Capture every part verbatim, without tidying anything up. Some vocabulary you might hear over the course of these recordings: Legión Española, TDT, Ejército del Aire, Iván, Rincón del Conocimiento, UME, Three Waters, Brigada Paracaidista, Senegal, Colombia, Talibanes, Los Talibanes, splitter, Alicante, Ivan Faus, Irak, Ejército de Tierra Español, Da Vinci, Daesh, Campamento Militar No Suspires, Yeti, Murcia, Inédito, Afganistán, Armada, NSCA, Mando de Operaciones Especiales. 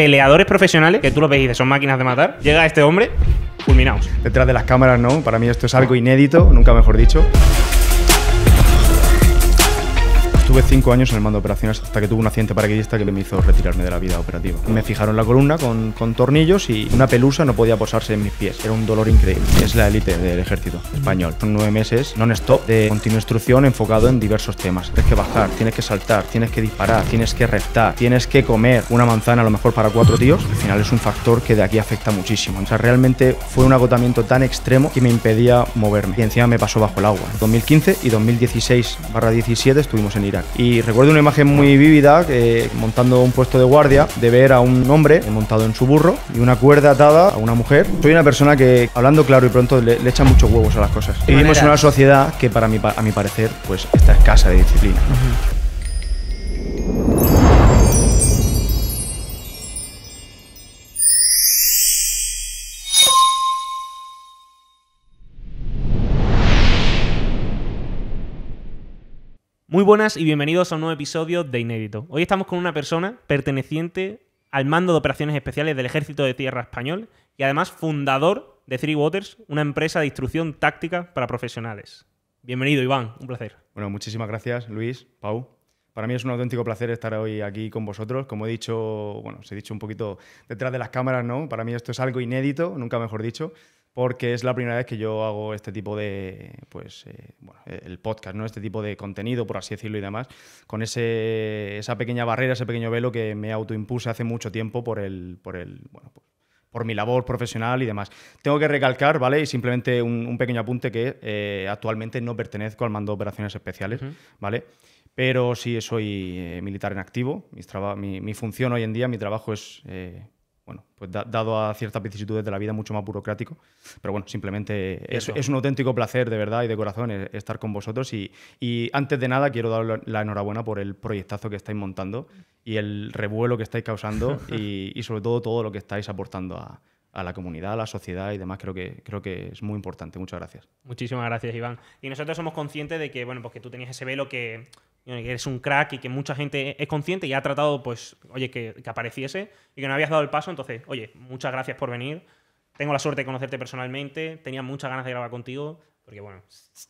peleadores profesionales, que tú los ves y dices, son máquinas de matar. Llega este hombre, fulminaos. Detrás de las cámaras, ¿no? Para mí esto es algo inédito, nunca mejor dicho. Estuve cinco años en el mando de operaciones hasta que tuve un accidente paracaidista que me hizo retirarme de la vida operativa. Me fijaron la columna con, con tornillos y una pelusa no podía posarse en mis pies. Era un dolor increíble. Es la élite del ejército español. Son nueve meses non-stop de continua instrucción enfocado en diversos temas. Tienes que bajar, tienes que saltar, tienes que disparar, tienes que reptar, tienes que comer una manzana a lo mejor para cuatro tíos. Al final es un factor que de aquí afecta muchísimo. O sea, realmente fue un agotamiento tan extremo que me impedía moverme. Y encima me pasó bajo el agua. dos mil quince y dos mil dieciséis barra diecisiete estuvimos en Irak. Y recuerdo una imagen muy vívida, eh, montando un puesto de guardia, de ver a un hombre montado en su burro y una cuerda atada a una mujer. Soy una persona que, hablando claro y pronto, le, le echa muchos huevos a las cosas. Vivimos en una sociedad que, para mi, a mi parecer, pues está escasa de disciplina. Uh-huh. Muy buenas y bienvenidos a un nuevo episodio de Inédito. Hoy estamos con una persona perteneciente al Mando de Operaciones Especiales del Ejército de Tierra Español y además fundador de Three Waters, una empresa de instrucción táctica para profesionales. Bienvenido, Iván. Un placer. Bueno, muchísimas gracias, Luis, Pau. Para mí es un auténtico placer estar hoy aquí con vosotros. Como he dicho, bueno, os he dicho un poquito detrás de las cámaras, ¿no? Para mí esto es algo inédito, nunca mejor dicho, porque es la primera vez que yo hago este tipo de, pues, eh, bueno, el podcast, ¿no? Este tipo de contenido, por así decirlo, y demás, con ese, esa pequeña barrera, ese pequeño velo que me autoimpuse hace mucho tiempo por el, por el, bueno, por, por mi labor profesional y demás. Tengo que recalcar, ¿vale? Y simplemente un, un pequeño apunte que eh, actualmente no pertenezco al Mando de Operaciones Especiales, uh-huh. ¿vale? Pero sí soy eh, militar en activo. Mi, mi, mi función hoy en día, mi trabajo es... Eh, Bueno, pues da, dado a ciertas vicisitudes de la vida, mucho más burocrático. Pero bueno, simplemente es, es un auténtico placer, de verdad y de corazón, estar con vosotros. Y, y antes de nada, quiero dar la enhorabuena por el proyectazo que estáis montando y el revuelo que estáis causando y, y sobre todo, todo lo que estáis aportando a, a la comunidad, a la sociedad y demás. Creo que, creo que es muy importante. Muchas gracias. Muchísimas gracias, Iván. Y nosotros somos conscientes de que, bueno, pues que tú tenías ese velo que... que eres un crack y que mucha gente es consciente y ha tratado, pues, oye, que, que apareciese y que no habías dado el paso. Entonces, oye, muchas gracias por venir. Tengo la suerte de conocerte personalmente. Tenía muchas ganas de grabar contigo porque, bueno,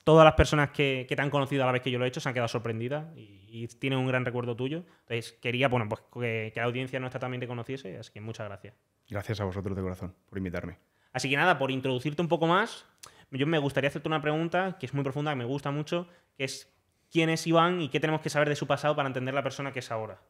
todas las personas que, que te han conocido a la vez que yo lo he hecho se han quedado sorprendidas y, y tienen un gran recuerdo tuyo. Entonces, quería, bueno, pues que, que la audiencia nuestra también te conociese. Así que muchas gracias. Gracias a vosotros de corazón por invitarme. Así que nada, por introducirte un poco más, yo me gustaría hacerte una pregunta que es muy profunda, que me gusta mucho, que es... ¿Quién es Iván y qué tenemos que saber de su pasado para entender la persona que es ahora?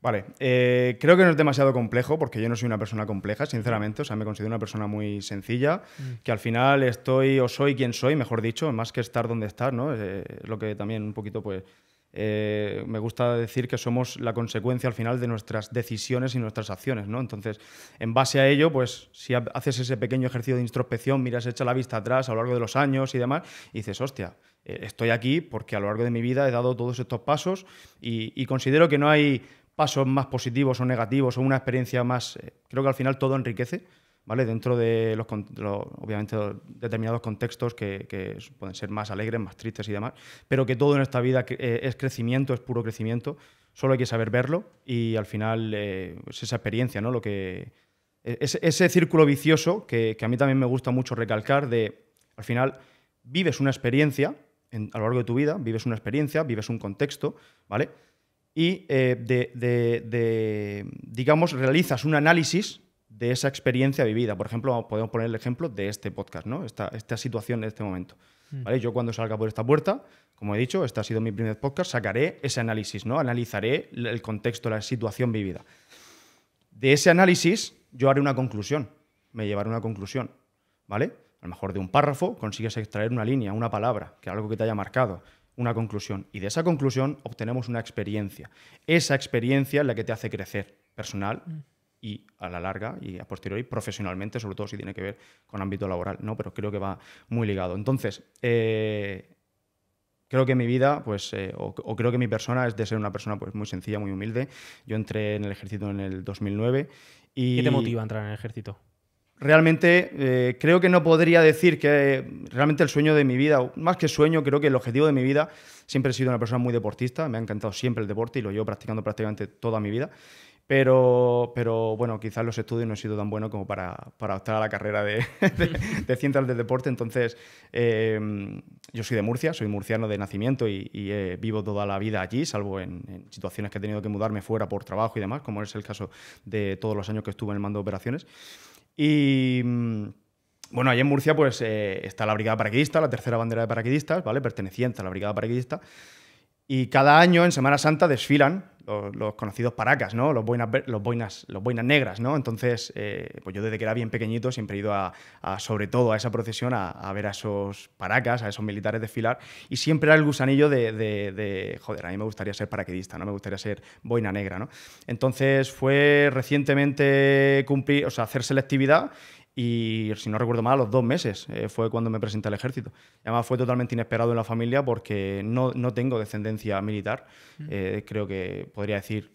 Vale, eh, creo que no es demasiado complejo porque yo no soy una persona compleja, sinceramente. O sea, me considero una persona muy sencilla, mm. que al final estoy o soy quien soy, mejor dicho, más que estar donde estar, ¿no? Es, es lo que también un poquito, pues, eh, me gusta decir que somos la consecuencia al final de nuestras decisiones y nuestras acciones, ¿no? Entonces, en base a ello, pues, si haces ese pequeño ejercicio de introspección, miras, echa la vista atrás a lo largo de los años y demás, y dices, hostia, estoy aquí porque a lo largo de mi vida he dado todos estos pasos y, y considero que no hay pasos más positivos o negativos o una experiencia más... Eh, creo que al final todo enriquece, ¿vale? Dentro de los, los obviamente los determinados contextos que, que pueden ser más alegres, más tristes y demás, pero que todo en esta vida eh, es crecimiento, es puro crecimiento, solo hay que saber verlo y al final eh, es esa experiencia, ¿no? Lo que, es, ese círculo vicioso que, que a mí también me gusta mucho recalcar de, al final, vives una experiencia... En, a lo largo de tu vida, vives una experiencia, vives un contexto, ¿vale? Y eh, de, de, de, digamos, realizas un análisis de esa experiencia vivida. Por ejemplo, podemos poner el ejemplo de este podcast, ¿no? Esta, esta situación en este momento, ¿vale? Yo cuando salga por esta puerta, como he dicho, este ha sido mi primer podcast, sacaré ese análisis, ¿no? Analizaré el contexto, la situación vivida. De ese análisis yo haré una conclusión, me llevaré a una conclusión, ¿vale? A lo mejor de un párrafo consigues extraer una línea, una palabra, que es algo que te haya marcado, una conclusión. Y de esa conclusión obtenemos una experiencia. Esa experiencia es la que te hace crecer personal y a la larga y a posteriori profesionalmente, sobre todo si tiene que ver con ámbito laboral, ¿no? Pero creo que va muy ligado. Entonces, eh, creo que mi vida, pues, eh, o, o creo que mi persona es de ser una persona, pues, muy sencilla, muy humilde. Yo entré en el ejército en el dos mil nueve y... ¿Qué te motiva a entrar en el ejército? Realmente eh, creo que no podría decir que realmente el sueño de mi vida, más que sueño, creo que el objetivo de mi vida, siempre he sido una persona muy deportista, me ha encantado siempre el deporte y lo llevo practicando prácticamente toda mi vida, Pero, pero bueno, quizás los estudios no han sido tan buenos como para, para optar a la carrera de, de, de ciencias del deporte. Entonces, eh, yo soy de Murcia, soy murciano de nacimiento y, y eh, vivo toda la vida allí, salvo en, en situaciones que he tenido que mudarme fuera por trabajo y demás, como es el caso de todos los años que estuve en el mando de operaciones. Y bueno, allí en Murcia pues, eh, está la Brigada Paracaidista, la tercera bandera de paracaidistas, ¿vale? Perteneciente a la Brigada Paracaidista. Y cada año, en Semana Santa, desfilan los, los conocidos paracas, ¿no? Los boinas, los boinas, los boinas negras, ¿no? Entonces, eh, pues yo desde que era bien pequeñito siempre he ido a, a sobre todo, a esa procesión, a, a ver a esos paracas, a esos militares desfilar. Y siempre era el gusanillo de, de, de, joder, a mí me gustaría ser paracaidista, ¿no? Me gustaría ser boina negra, ¿no? Entonces, fue recientemente cumplir, o sea, hacer selectividad. Y si no recuerdo mal, a los dos meses eh, fue cuando me presenté al ejército. Además fue totalmente inesperado en la familia porque no, no tengo descendencia militar. Eh, creo que podría decir,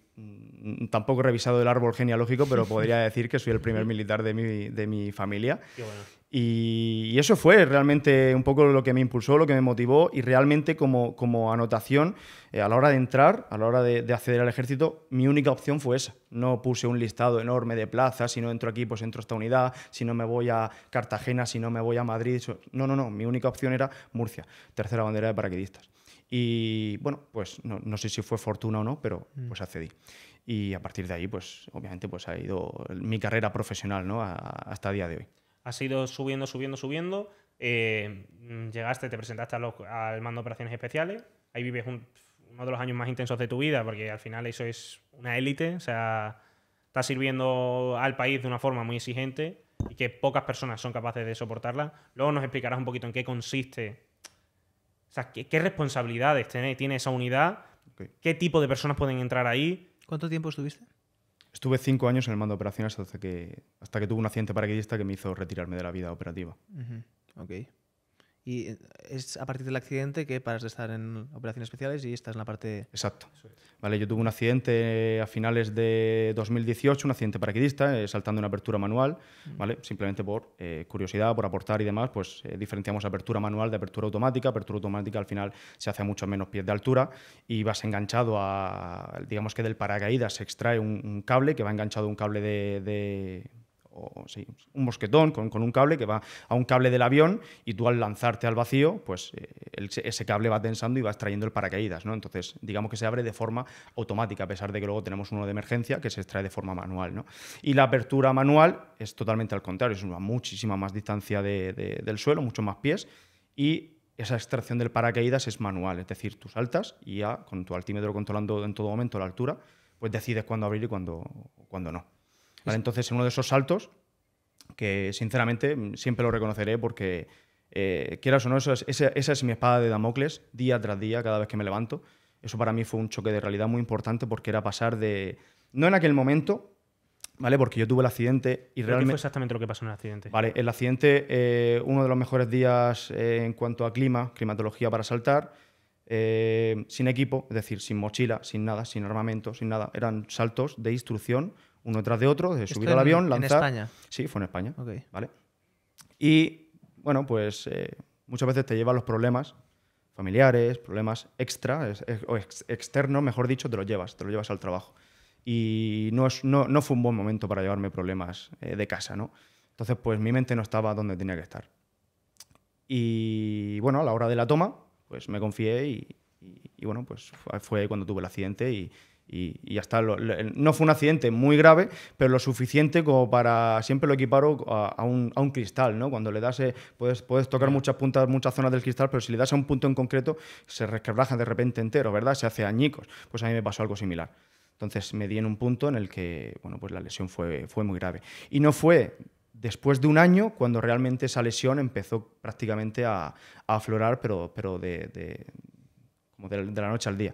tampoco he revisado el árbol genealógico, pero podría decir que soy el primer militar de mi, de mi familia. Qué bueno. y, y eso fue realmente un poco lo que me impulsó, lo que me motivó y realmente como, como anotación, eh, a la hora de entrar, a la hora de, de acceder al ejército, mi única opción fue esa. No puse un listado enorme de plazas, si no entro aquí, pues entro a esta unidad, si no me voy a Cartagena, si no me voy a Madrid. Eso... No, no, no, mi única opción era Murcia, tercera bandera de paracaidistas. Y bueno, pues no, no sé si fue fortuna o no, pero pues accedí. Y a partir de ahí, pues obviamente pues ha ido mi carrera profesional, ¿no? A, hasta el día de hoy. Has ido subiendo, subiendo, subiendo. Eh, llegaste, te presentaste a los, al mando de operaciones especiales. Ahí vives un, uno de los años más intensos de tu vida, porque al final eso es una élite. O sea, estás sirviendo al país de una forma muy exigente y que pocas personas son capaces de soportarla. Luego nos explicarás un poquito en qué consiste... O sea, ¿qué, qué responsabilidades tiene, tiene esa unidad? Okay. ¿Qué tipo de personas pueden entrar ahí? ¿Cuánto tiempo estuviste? Estuve cinco años en el mando de operaciones hasta que, hasta que tuve un accidente paracaidista que me hizo retirarme de la vida operativa. Uh-huh. Ok. Y es a partir del accidente que paras de estar en operaciones especiales y estás en la parte... Exacto. Vale, yo tuve un accidente a finales de dos mil dieciocho, un accidente paracaidista, eh, saltando una apertura manual, ¿vale? Simplemente por eh, curiosidad, por aportar y demás, pues eh, diferenciamos apertura manual de apertura automática. Apertura automática al final se hace a muchos menos pies de altura y vas enganchado a... Digamos que del paracaídas se extrae un, un cable que va enganchado a un cable de... de O, sí, un mosquetón con, con un cable que va a un cable del avión y tú al lanzarte al vacío, pues eh, el, ese cable va tensando y va extrayendo el paracaídas, ¿no? Entonces, digamos que se abre de forma automática, a pesar de que luego tenemos uno de emergencia que se extrae de forma manual, ¿no? Y la apertura manual es totalmente al contrario, es una muchísima más distancia de, de, del suelo, muchos más pies y... Esa extracción del paracaídas es manual, es decir, tú saltas y ya con tu altímetro controlando en todo momento la altura, pues decides cuándo abrir y cuándo, cuándo no. Vale, entonces, en uno de esos saltos, que sinceramente siempre lo reconoceré porque, eh, quieras o no, eso es, esa, esa es mi espada de Damocles, día tras día, cada vez que me levanto. Eso para mí fue un choque de realidad muy importante porque era pasar de... No en aquel momento, ¿vale? Porque yo tuve el accidente y realmente... ¿Qué fue exactamente lo que pasó en el accidente? Vale, el accidente, eh, uno de los mejores días eh, en cuanto a clima, climatología para saltar, eh, sin equipo, es decir, sin mochila, sin nada, sin armamento, sin nada. Eran saltos de instrucción, uno tras de otro, de subir al avión, lanzar... ¿En España? Sí, fue en España. Okay. ¿Vale? Y, bueno, pues eh, muchas veces te llevan los problemas familiares, problemas extra, ex, ex, externos, mejor dicho, te los llevas, te los llevas al trabajo. Y no, es, no, no fue un buen momento para llevarme problemas eh, de casa, ¿no? Entonces, pues mi mente no estaba donde tenía que estar. Y, bueno, a la hora de la toma, pues me confié y, y, y bueno, pues fue cuando tuve el accidente y... Y, y hasta lo, lo, no fue un accidente muy grave, pero lo suficiente como para, siempre lo equiparo a, a, un, a un cristal, ¿no? Cuando le das, eh, puedes, puedes tocar muchas puntas, muchas zonas del cristal, pero si le das a un punto en concreto, se resquebraja de repente entero, ¿verdad? Se hace añicos. Pues a mí me pasó algo similar. Entonces me di en un punto en el que, bueno, pues la lesión fue, fue muy grave. Y no fue después de un año cuando realmente esa lesión empezó prácticamente a, a aflorar, pero, pero de, de, como de, de la noche al día.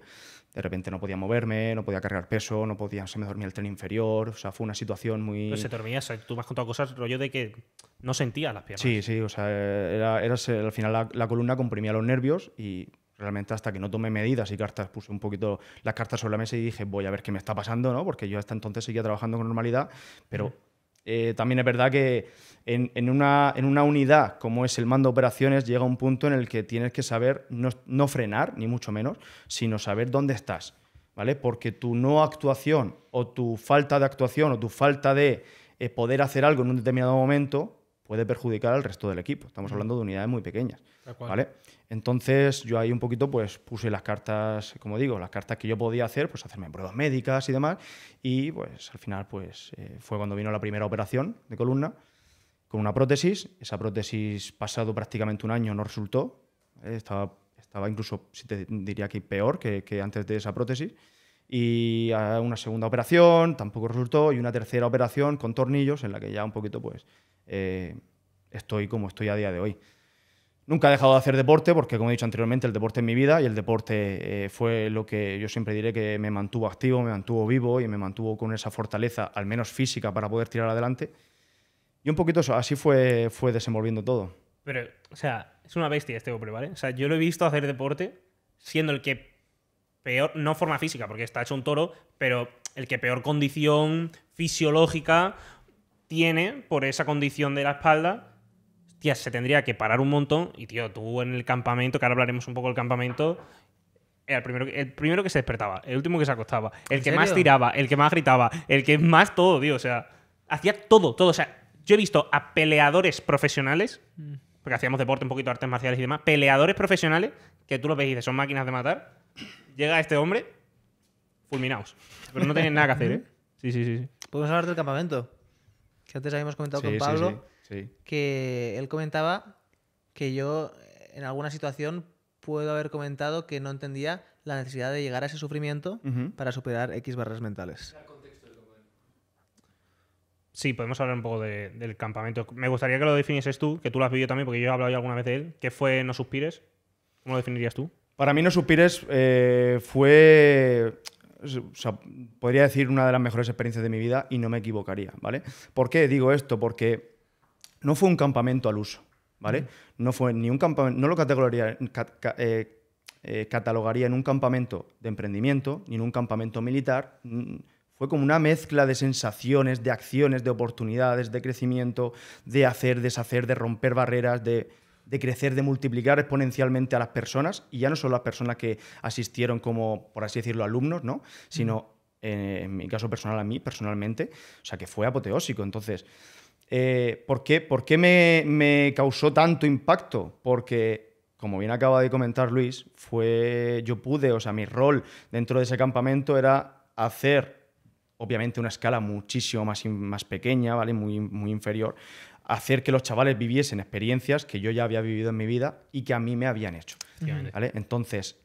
De repente no podía moverme, no podía cargar peso, no podía, se me dormía el tren inferior. O sea, fue una situación muy... Pero se te dormía, o sea, tú me has contado cosas, rollo de que no sentías las piernas. Sí, sí, o sea, era, era, al final la, la columna comprimía los nervios y realmente hasta que no tomé medidas y cartas, puse un poquito las cartas sobre la mesa y dije, voy a ver qué me está pasando, ¿no? Porque yo hasta entonces seguía trabajando con normalidad, pero... Mm. Eh, también es verdad que en, en, una, en una unidad como es el mando de operaciones llega un punto en el que tienes que saber no, no frenar, ni mucho menos, sino saber dónde estás. ¿vale? Porque tu no actuación o tu falta de actuación o tu falta de eh, poder hacer algo en un determinado momento puede perjudicar al resto del equipo. Estamos hablando de unidades muy pequeñas, ¿vale? Entonces yo ahí un poquito pues puse las cartas, como digo, las cartas que yo podía hacer, pues hacerme pruebas médicas y demás, y pues al final pues eh, fue cuando vino la primera operación de columna con una prótesis. Esa prótesis pasado prácticamente un año no resultó, ¿vale? Estaba, estaba incluso, si te diría que peor que, que antes de esa prótesis, y a una segunda operación tampoco resultó, y una tercera operación con tornillos en la que ya un poquito pues Eh, estoy como estoy a día de hoy. Nunca he dejado de hacer deporte porque, como he dicho anteriormente, el deporte es mi vida, y el deporte eh, fue lo que yo siempre diré que me mantuvo activo, me mantuvo vivo y me mantuvo con esa fortaleza, al menos física, para poder tirar adelante. Y un poquito eso, así fue, fue desenvolviendo todo. Pero, o sea, es una bestia este hombre, ¿vale? O sea, yo lo he visto hacer deporte siendo el que peor, no forma física, porque está hecho un toro, pero el que peor condición fisiológica tiene por esa condición de la espalda. Hostia, se tendría que parar un montón. Y, tío, tú en el campamento, que ahora hablaremos un poco del campamento, era el primero, el primero que se despertaba, el último que se acostaba, el que más tiraba, el que más gritaba, el que más todo, tío. O sea, hacía todo, todo. O sea, yo he visto a peleadores profesionales, porque hacíamos deporte, un poquito de artes marciales y demás, peleadores profesionales, que tú los ves y dices, son máquinas de matar. Llega este hombre, fulminaos. Pero no tenían nada que hacer, ¿eh? Sí, sí, sí. ¿Podemos hablar del campamento? Que antes habíamos comentado sí, con Pablo, sí, sí, sí. que él comentaba que yo en alguna situación puedo haber comentado que no entendía la necesidad de llegar a ese sufrimiento uh-huh. para superar X barreras mentales. Sí, podemos hablar un poco de, del campamento. Me gustaría que lo definieses tú, que tú lo has vivido también, porque yo he hablado ya alguna vez de él. ¿Qué fue No Suspires? ¿Cómo lo definirías tú? Para mí No Suspires eh, fue... O sea, podría decir una de las mejores experiencias de mi vida y no me equivocaría, ¿vale? ¿Por qué digo esto? Porque no fue un campamento al uso, ¿vale? No fue ni un campamento, no lo categoría, cat, eh, eh, catalogaría en un campamento de emprendimiento ni en un campamento militar. Fue como una mezcla de sensaciones, de acciones, de oportunidades, de crecimiento, de hacer, deshacer, de romper barreras, de... de crecer, de multiplicar exponencialmente a las personas, y ya no solo las personas que asistieron como, por así decirlo, alumnos, ¿no? Sino, eh, en mi caso personal, a mí personalmente, o sea, que fue apoteósico. Entonces, eh, ¿por qué, por qué me, me causó tanto impacto? Porque, como bien acaba de comentar Luis, fue, yo pude, o sea, mi rol dentro de ese campamento era hacer, obviamente, una escala muchísimo más, más pequeña, ¿vale? Muy, muy inferior, hacer que los chavales viviesen experiencias que yo ya había vivido en mi vida y que a mí me habían hecho, ¿vale? Entonces,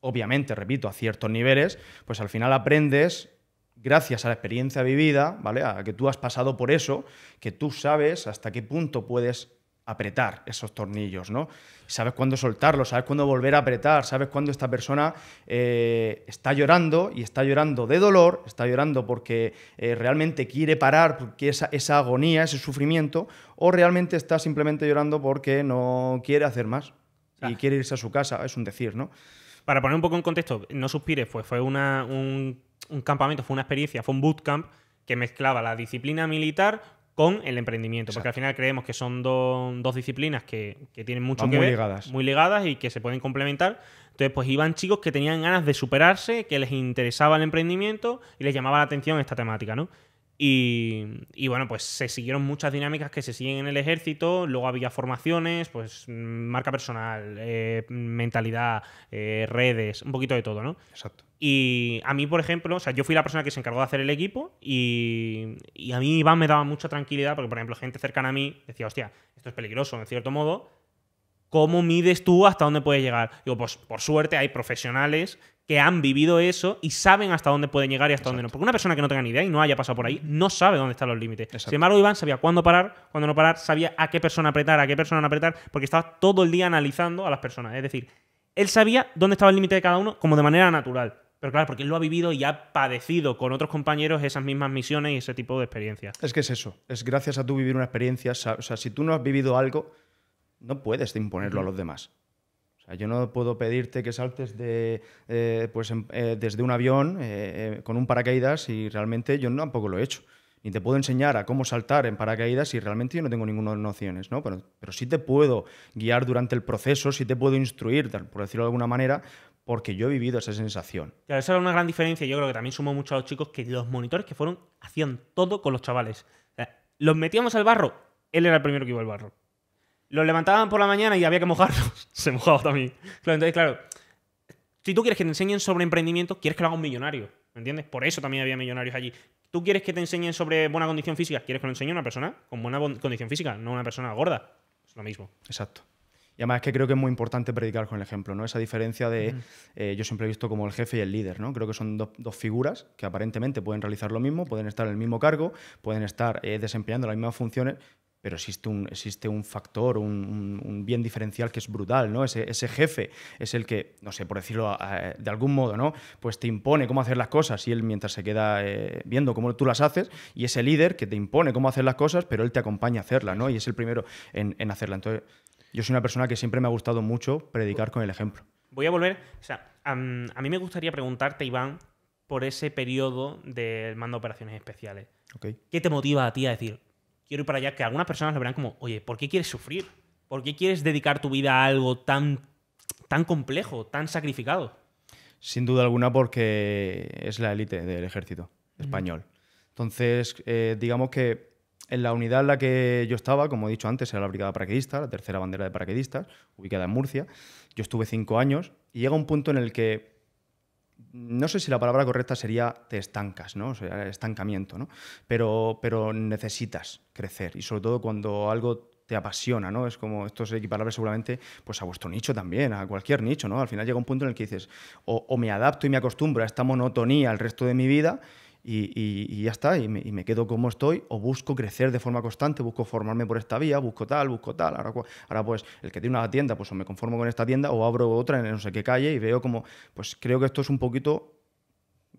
obviamente, repito, a ciertos niveles, pues al final aprendes gracias a la experiencia vivida, ¿vale? A que tú has pasado por eso, que tú sabes hasta qué punto puedes apretar esos tornillos, ¿no? Sabes cuándo soltarlos, sabes cuándo volver a apretar, sabes cuándo esta persona eh, está llorando, y está llorando de dolor, está llorando porque eh, realmente quiere parar, porque esa, esa agonía, ese sufrimiento, o realmente está simplemente llorando porque no quiere hacer más ah. y quiere irse a su casa, es un decir, ¿no? Para poner un poco en contexto, No Suspires, pues fue una, un, un campamento, fue una experiencia, fue un bootcamp que mezclaba la disciplina militar con el emprendimiento. Exacto. Porque al final creemos que son do, dos disciplinas que, que tienen mucho Van que muy ver, ligadas. muy ligadas y que se pueden complementar. Entonces, pues iban chicos que tenían ganas de superarse, que les interesaba el emprendimiento y les llamaba la atención esta temática, ¿no? Y, y bueno, pues se siguieron muchas dinámicas que se siguen en el ejército. Luego había formaciones, pues marca personal, eh, mentalidad, eh, redes, un poquito de todo, ¿no? Exacto. Y a mí, por ejemplo, o sea, yo fui la persona que se encargó de hacer el equipo, y, y a mí Iván me daba mucha tranquilidad porque, por ejemplo, gente cercana a mí decía, hostia, esto es peligroso, en cierto modo. ¿Cómo mides tú hasta dónde puedes llegar? Digo, pues por suerte hay profesionales que han vivido eso y saben hasta dónde pueden llegar y hasta Exacto. dónde no. Porque una persona que no tenga ni idea y no haya pasado por ahí no sabe dónde están los límites. Exacto. Sin embargo, Iván sabía cuándo parar, cuándo no parar, sabía a qué persona apretar, a qué persona no apretar, porque estaba todo el día analizando a las personas. Es decir, él sabía dónde estaba el límite de cada uno como de manera natural. Pero claro, porque él lo ha vivido y ha padecido con otros compañeros esas mismas misiones y ese tipo de experiencias. Es que es eso. Es gracias a tú vivir una experiencia. O sea, si tú no has vivido algo, no puedes imponerlo a los demás. O sea, yo no puedo pedirte que saltes de, eh, pues, eh, desde un avión eh, eh, con un paracaídas, y realmente yo tampoco lo he hecho. Ni te puedo enseñar a cómo saltar en paracaídas si realmente yo no tengo ninguna nociones, ¿no? Pero, pero sí te puedo guiar durante el proceso, sí te puedo instruir, por decirlo de alguna manera, porque yo he vivido esa sensación. Claro, esa era una gran diferencia. Yo creo que también sumó mucho a los chicos que los monitores que fueron hacían todo con los chavales. O sea, los metíamos al barro, él era el primero que iba al barro. Los levantaban por la mañana y había que mojarlos. Se mojaba también. Claro, entonces, claro, si tú quieres que te enseñen sobre emprendimiento, quieres que lo haga un millonario, ¿me entiendes? Por eso también había millonarios allí. Tú quieres que te enseñen sobre buena condición física, quieres que lo enseñe una persona con buena condición física, no una persona gorda. Es lo mismo. Exacto. Y además es que creo que es muy importante predicar con el ejemplo, ¿no? Esa diferencia de, mm. eh, yo siempre he visto como el jefe y el líder, ¿no? Creo que son do, dos figuras que aparentemente pueden realizar lo mismo, pueden estar en el mismo cargo, pueden estar eh, desempeñando las mismas funciones, pero existe un, existe un factor, un, un bien diferencial que es brutal, ¿no? Ese, ese jefe es el que, no sé, por decirlo eh, de algún modo, ¿no? Pues te impone cómo hacer las cosas y él mientras se queda eh, viendo cómo tú las haces, y ese líder que te impone cómo hacer las cosas, pero él te acompaña a hacerlas, ¿no? Y es el primero en, en hacerla. Entonces, yo soy una persona que siempre me ha gustado mucho predicar con el ejemplo. Voy a volver... O sea, um, a mí me gustaría preguntarte, Iván, por ese periodo del mando de operaciones especiales. Okay. ¿Qué te motiva a ti a decir... quiero ir para allá? Que algunas personas lo verán como, oye, ¿por qué quieres sufrir? ¿Por qué quieres dedicar tu vida a algo tan, tan complejo, tan sacrificado? Sin duda alguna, porque es la élite del ejército español. Mm. Entonces, eh, digamos que en la unidad en la que yo estaba, como he dicho antes, era la Brigada Paracaidista, la tercera bandera de paracaidistas, ubicada en Murcia. Yo estuve cinco años y llega un punto en el que no sé si la palabra correcta sería te estancas, ¿no? O sea, estancamiento, ¿no? Pero, pero necesitas crecer, y sobre todo cuando algo te apasiona, ¿no? Es como, esto es equiparable seguramente pues a vuestro nicho también, a cualquier nicho, ¿no? Al final llega un punto en el que dices, o, o me adapto y me acostumbro a esta monotonía el resto de mi vida y, y, y ya está, y me, y me quedo como estoy, o busco crecer de forma constante, busco formarme por esta vía, busco tal, busco tal. Ahora, ahora pues, el que tiene una tienda, pues o me conformo con esta tienda o abro otra en no sé qué calle y veo como, pues creo que esto es un poquito...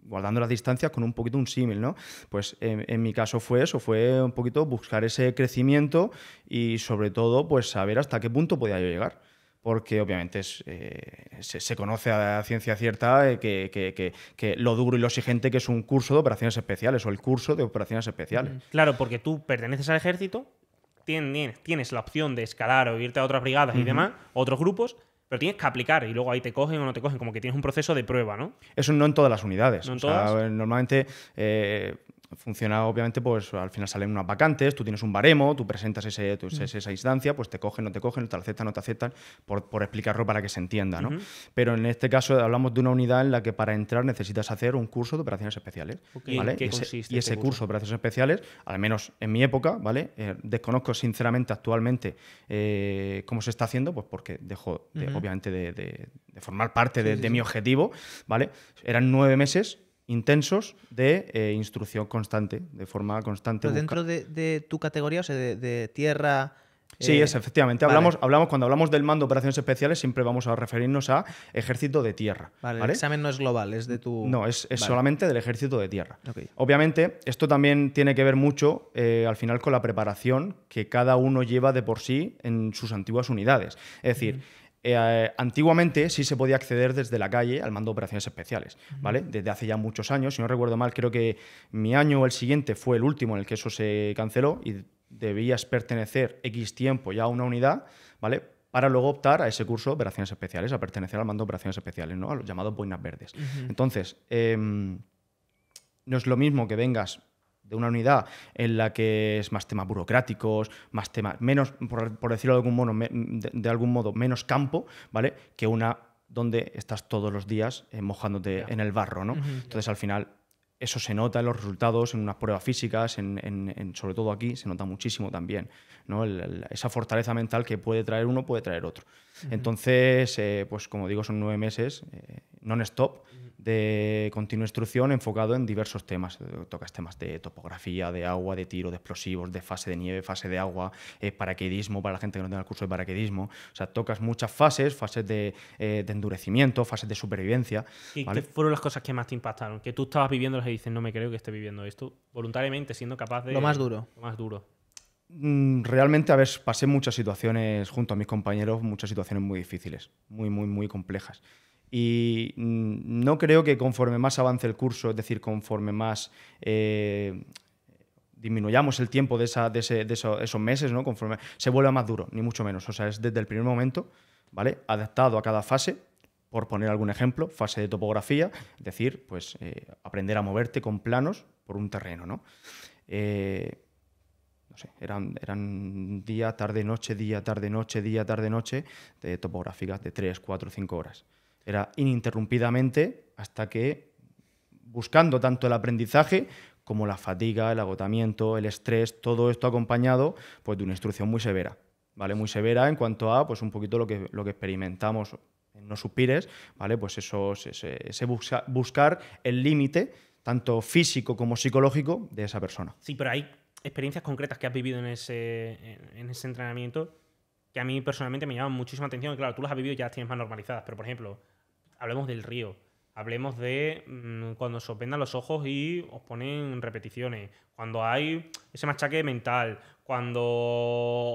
guardando las distancias, con un poquito un símil, ¿no? Pues en, en mi caso fue eso, fue un poquito buscar ese crecimiento y sobre todo pues saber hasta qué punto podía yo llegar. Porque obviamente es, eh, se, se conoce a ciencia cierta eh, que, que, que, que lo duro y lo exigente que es un curso de operaciones especiales o el curso de operaciones especiales. Claro, porque tú perteneces al ejército, tienes, tienes la opción de escalar o irte a otras brigadas uh-huh. y demás, otros grupos... pero tienes que aplicar y luego ahí te cogen o no te cogen, como que tienes un proceso de prueba, ¿no? Eso no en todas las unidades. ¿No en todas? O sea, normalmente eh, funciona, obviamente, pues al final salen unas vacantes, tú tienes un baremo, tú presentas ese, tú, uh-huh. esa instancia, pues te cogen, no te cogen, te aceptan, no te aceptan, por, por explicarlo para que se entienda, ¿no? Uh-huh. Pero en este caso hablamos de una unidad en la que para entrar necesitas hacer un curso de operaciones especiales. Okay. ¿Vale? ¿En qué y ese, consiste y ese curso? curso de operaciones especiales, al menos en mi época, ¿vale? Eh, desconozco sinceramente actualmente eh, cómo se está haciendo, pues porque dejo de... Uh-huh. obviamente de, de, de formar parte sí, de, sí, de sí. mi objetivo, ¿vale? Eran nueve meses intensos de eh, instrucción constante, de forma constante. Pero dentro de, de tu categoría, o sea, de, de tierra... Sí, es, efectivamente. Vale. Hablamos, hablamos, cuando hablamos del mando de operaciones especiales siempre vamos a referirnos a ejército de tierra. Vale, ¿vale? El examen no es global, es de tu... No, es, es vale. solamente del ejército de tierra. Okay. Obviamente, esto también tiene que ver mucho eh, al final con la preparación que cada uno lleva de por sí en sus antiguas unidades. Es decir... Mm. Eh, antiguamente sí se podía acceder desde la calle al mando de operaciones especiales, ¿vale? Desde hace ya muchos años, si no recuerdo mal, creo que mi año o el siguiente fue el último en el que eso se canceló y debías pertenecer X tiempo ya a una unidad, ¿vale? Para luego optar a ese curso de operaciones especiales, a pertenecer al mando de operaciones especiales, ¿no? A los llamados boinas verdes. Uh-huh. Entonces, eh, no es lo mismo que vengas de una unidad en la que es más temas burocráticos, más temas, menos, por, por decirlo de algún modo, me, de, de algún modo, menos campo, ¿vale? Que una donde estás todos los días eh, mojándote yeah. en el barro, ¿no? Uh-huh. Entonces, al final, eso se nota en los resultados, en unas pruebas físicas, en, en, en, sobre todo aquí, se nota muchísimo también, ¿no? El, el, esa fortaleza mental que puede traer uno, puede traer otro. Uh-huh. Entonces, eh, pues como digo, son nueve meses eh, non-stop, de continua instrucción enfocado en diversos temas. Tocas temas de topografía, de agua, de tiro, de explosivos, de fase de nieve, fase de agua, eh, paracaidismo para la gente que no tenga el curso de paracaidismo. O sea, tocas muchas fases, fases de, eh, de endurecimiento, fases de supervivencia. ¿Y ¿vale? qué fueron las cosas que más te impactaron? Que tú estabas viviéndolas y dices, no me creo que esté viviendo esto. Voluntariamente, siendo capaz de... Lo más duro. Lo más duro. Realmente, a ver, pasé muchas situaciones junto a mis compañeros, muchas situaciones muy difíciles, muy, muy, muy complejas. Y no creo que conforme más avance el curso, es decir, conforme más eh, disminuyamos el tiempo de, esa, de, ese, de esos, esos meses, ¿no? Conforme se vuelva más duro, ni mucho menos. O sea, es desde el primer momento, ¿vale? Adaptado a cada fase, por poner algún ejemplo, fase de topografía, es decir, pues eh, aprender a moverte con planos por un terreno, ¿no? Eh, no sé, eran, eran día, tarde, noche, día, tarde, noche, día, tarde, noche, de topográficas de tres, cuatro, cinco horas. Era ininterrumpidamente hasta que, buscando tanto el aprendizaje como la fatiga, el agotamiento, el estrés, todo esto acompañado pues, de una instrucción muy severa, ¿vale? Muy severa en cuanto a pues, un poquito lo que, lo que experimentamos en No Suspires, ¿vale? Pues eso, ese, ese busca, buscar el límite, tanto físico como psicológico, de esa persona. Sí, pero hay experiencias concretas que has vivido en ese, en ese entrenamiento que a mí personalmente me llaman muchísima atención. Claro, tú las has vivido y ya las tienes más normalizadas, pero por ejemplo, hablemos del río, hablemos de mmm, cuando se os vendan los ojos y os ponen repeticiones, cuando hay ese machaque mental, cuando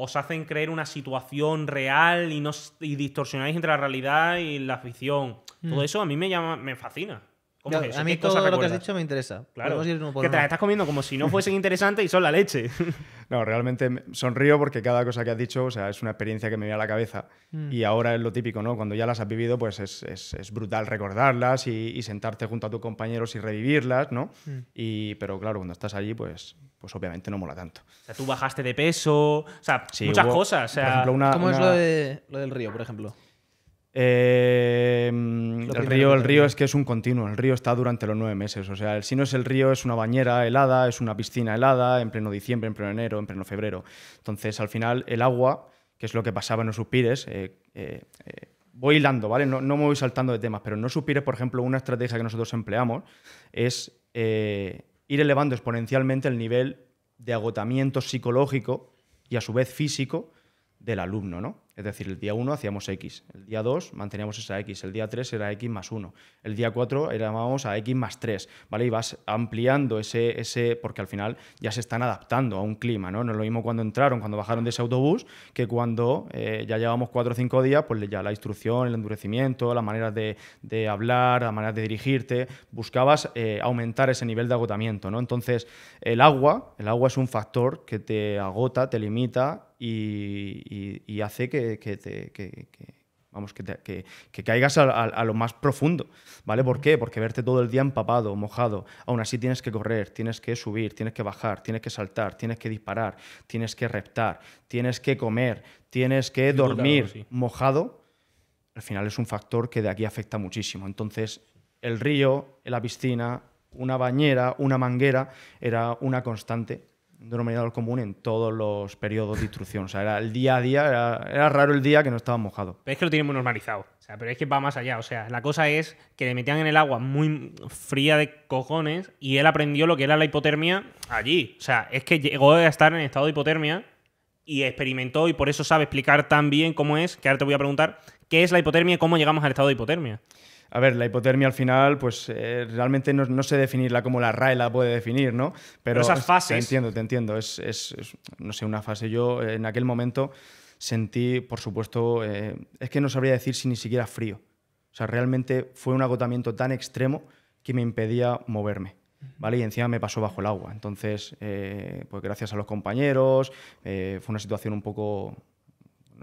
os hacen creer una situación real y, no, y distorsionáis entre la realidad y la ficción. Mm. Todo eso a mí me, llama, me fascina. ¿Cómo es eso? A mí todo lo que has dicho me interesa. Claro. Que te las estás comiendo como si no fuesen interesantes y son la leche. No, realmente sonrío porque cada cosa que has dicho, o sea, es una experiencia que me viene a la cabeza. Mm. Y ahora es lo típico, ¿no? Cuando ya las has vivido, pues es, es, es brutal recordarlas y, y sentarte junto a tus compañeros y revivirlas, ¿no? Mm. Y, pero claro, cuando estás allí, pues, pues obviamente no mola tanto. O sea, tú bajaste de peso, o sea, sí, muchas hubo, cosas. O sea, por ejemplo, una, ¿Cómo una... es lo, de, lo del río, por ejemplo? Eh, el río, el río es que es un continuo, el río está durante los nueve meses, o sea, si no es el río es una bañera helada, es una piscina helada en pleno diciembre, en pleno enero, en pleno febrero. Entonces al final el agua, que es lo que pasaba en No Suspires, eh, eh, eh, voy hilando, ¿vale? No, no me voy saltando de temas, pero en No Suspires, por ejemplo, una estrategia que nosotros empleamos es eh, ir elevando exponencialmente el nivel de agotamiento psicológico y a su vez físico del alumno, ¿no? Es decir, el día uno hacíamos X, el día dos manteníamos esa X, el día tres era X más uno, el día cuatro éramos a X más tres, ¿vale? Y vas ampliando ese, ese, porque al final ya se están adaptando a un clima, ¿no? No es lo mismo cuando entraron, cuando bajaron de ese autobús, que cuando eh, ya llevamos cuatro o cinco días, pues ya la instrucción, el endurecimiento, las maneras de, de hablar, las maneras de dirigirte, buscabas eh, aumentar ese nivel de agotamiento, ¿no? Entonces, el agua, el agua es un factor que te agota, te limita y, y, y hace que que, te, que, que, vamos, que, te, que, que caigas a, a, a lo más profundo, ¿vale? ¿Por qué? Porque verte todo el día empapado, mojado, aún así tienes que correr, tienes que subir, tienes que bajar, tienes que saltar, tienes que disparar, tienes que reptar, tienes que comer, tienes que dormir, sí, claro, sí. Mojado, al final es un factor que de aquí afecta muchísimo. Entonces, el río, la piscina, una bañera, una manguera, era una constante denominador común en todos los periodos de instrucción. O sea, era el día a día, era, era raro el día que no estaba mojado. Pero es que lo tienen muy normalizado. O sea, pero es que va más allá. O sea, la cosa es que le metían en el agua muy fría de cojones y él aprendió lo que era la hipotermia allí. O sea, es que llegó a estar en estado de hipotermia y experimentó y por eso sabe explicar tan bien cómo es, que ahora te voy a preguntar, ¿qué es la hipotermia y cómo llegamos al estado de hipotermia? A ver, la hipotermia al final, pues eh, realmente no, no sé definirla como la R A E la puede definir, ¿no? Pero, Pero esas fases... Te entiendo, te entiendo. Es, es, es, no sé, una fase. Yo en aquel momento sentí, por supuesto, eh, es que no sabría decir si ni siquiera frío. O sea, realmente fue un agotamiento tan extremo que me impedía moverme, ¿vale? Y encima me pasó bajo el agua. Entonces, eh, pues gracias a los compañeros, eh, fue una situación un poco...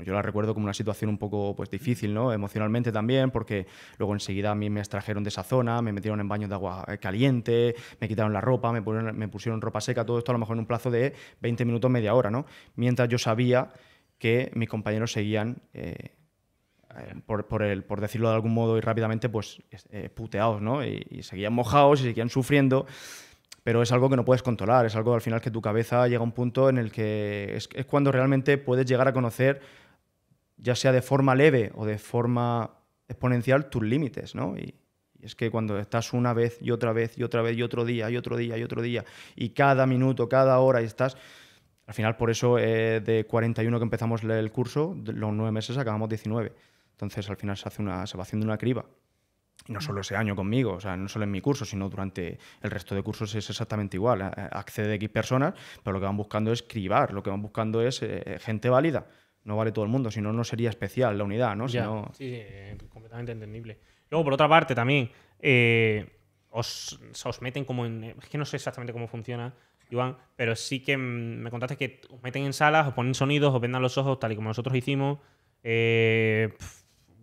Yo la recuerdo como una situación un poco pues, difícil, ¿no? Emocionalmente también, porque luego enseguida a mí me extrajeron de esa zona, me metieron en baños de agua caliente, me quitaron la ropa, me pusieron, me pusieron ropa seca, todo esto a lo mejor en un plazo de veinte minutos, media hora, ¿no? Mientras yo sabía que mis compañeros seguían, eh, por, por, el, por decirlo de algún modo y rápidamente, pues eh, puteados, ¿no? Y, y seguían mojados y seguían sufriendo. Pero es algo que no puedes controlar, es algo al final que tu cabeza llega a un punto en el que es, es cuando realmente puedes llegar a conocer, ya sea de forma leve o de forma exponencial, tus límites, ¿no? Y, y es que cuando estás una vez y otra vez y otra vez y otro día y otro día y otro día y cada minuto, cada hora y estás... Al final por eso eh, de cuarenta y uno que empezamos el curso, los nueve meses acabamos diecinueve. Entonces al final se, hace una, se va haciendo una criba. Y no solo ese año conmigo, o sea, no solo en mi curso, sino durante el resto de cursos es exactamente igual. Accede X personas, pero lo que van buscando es cribar, lo que van buscando es eh, gente válida. No vale todo el mundo, si no, no sería especial la unidad, ¿no? Ya, si no... Sí, sí, completamente entendible. Luego, por otra parte, también eh, os, os meten como en... Es que no sé exactamente cómo funciona, Iván, pero sí que me contaste que os meten en salas, os ponen sonidos, os vendan los ojos, tal y como nosotros hicimos. Eh,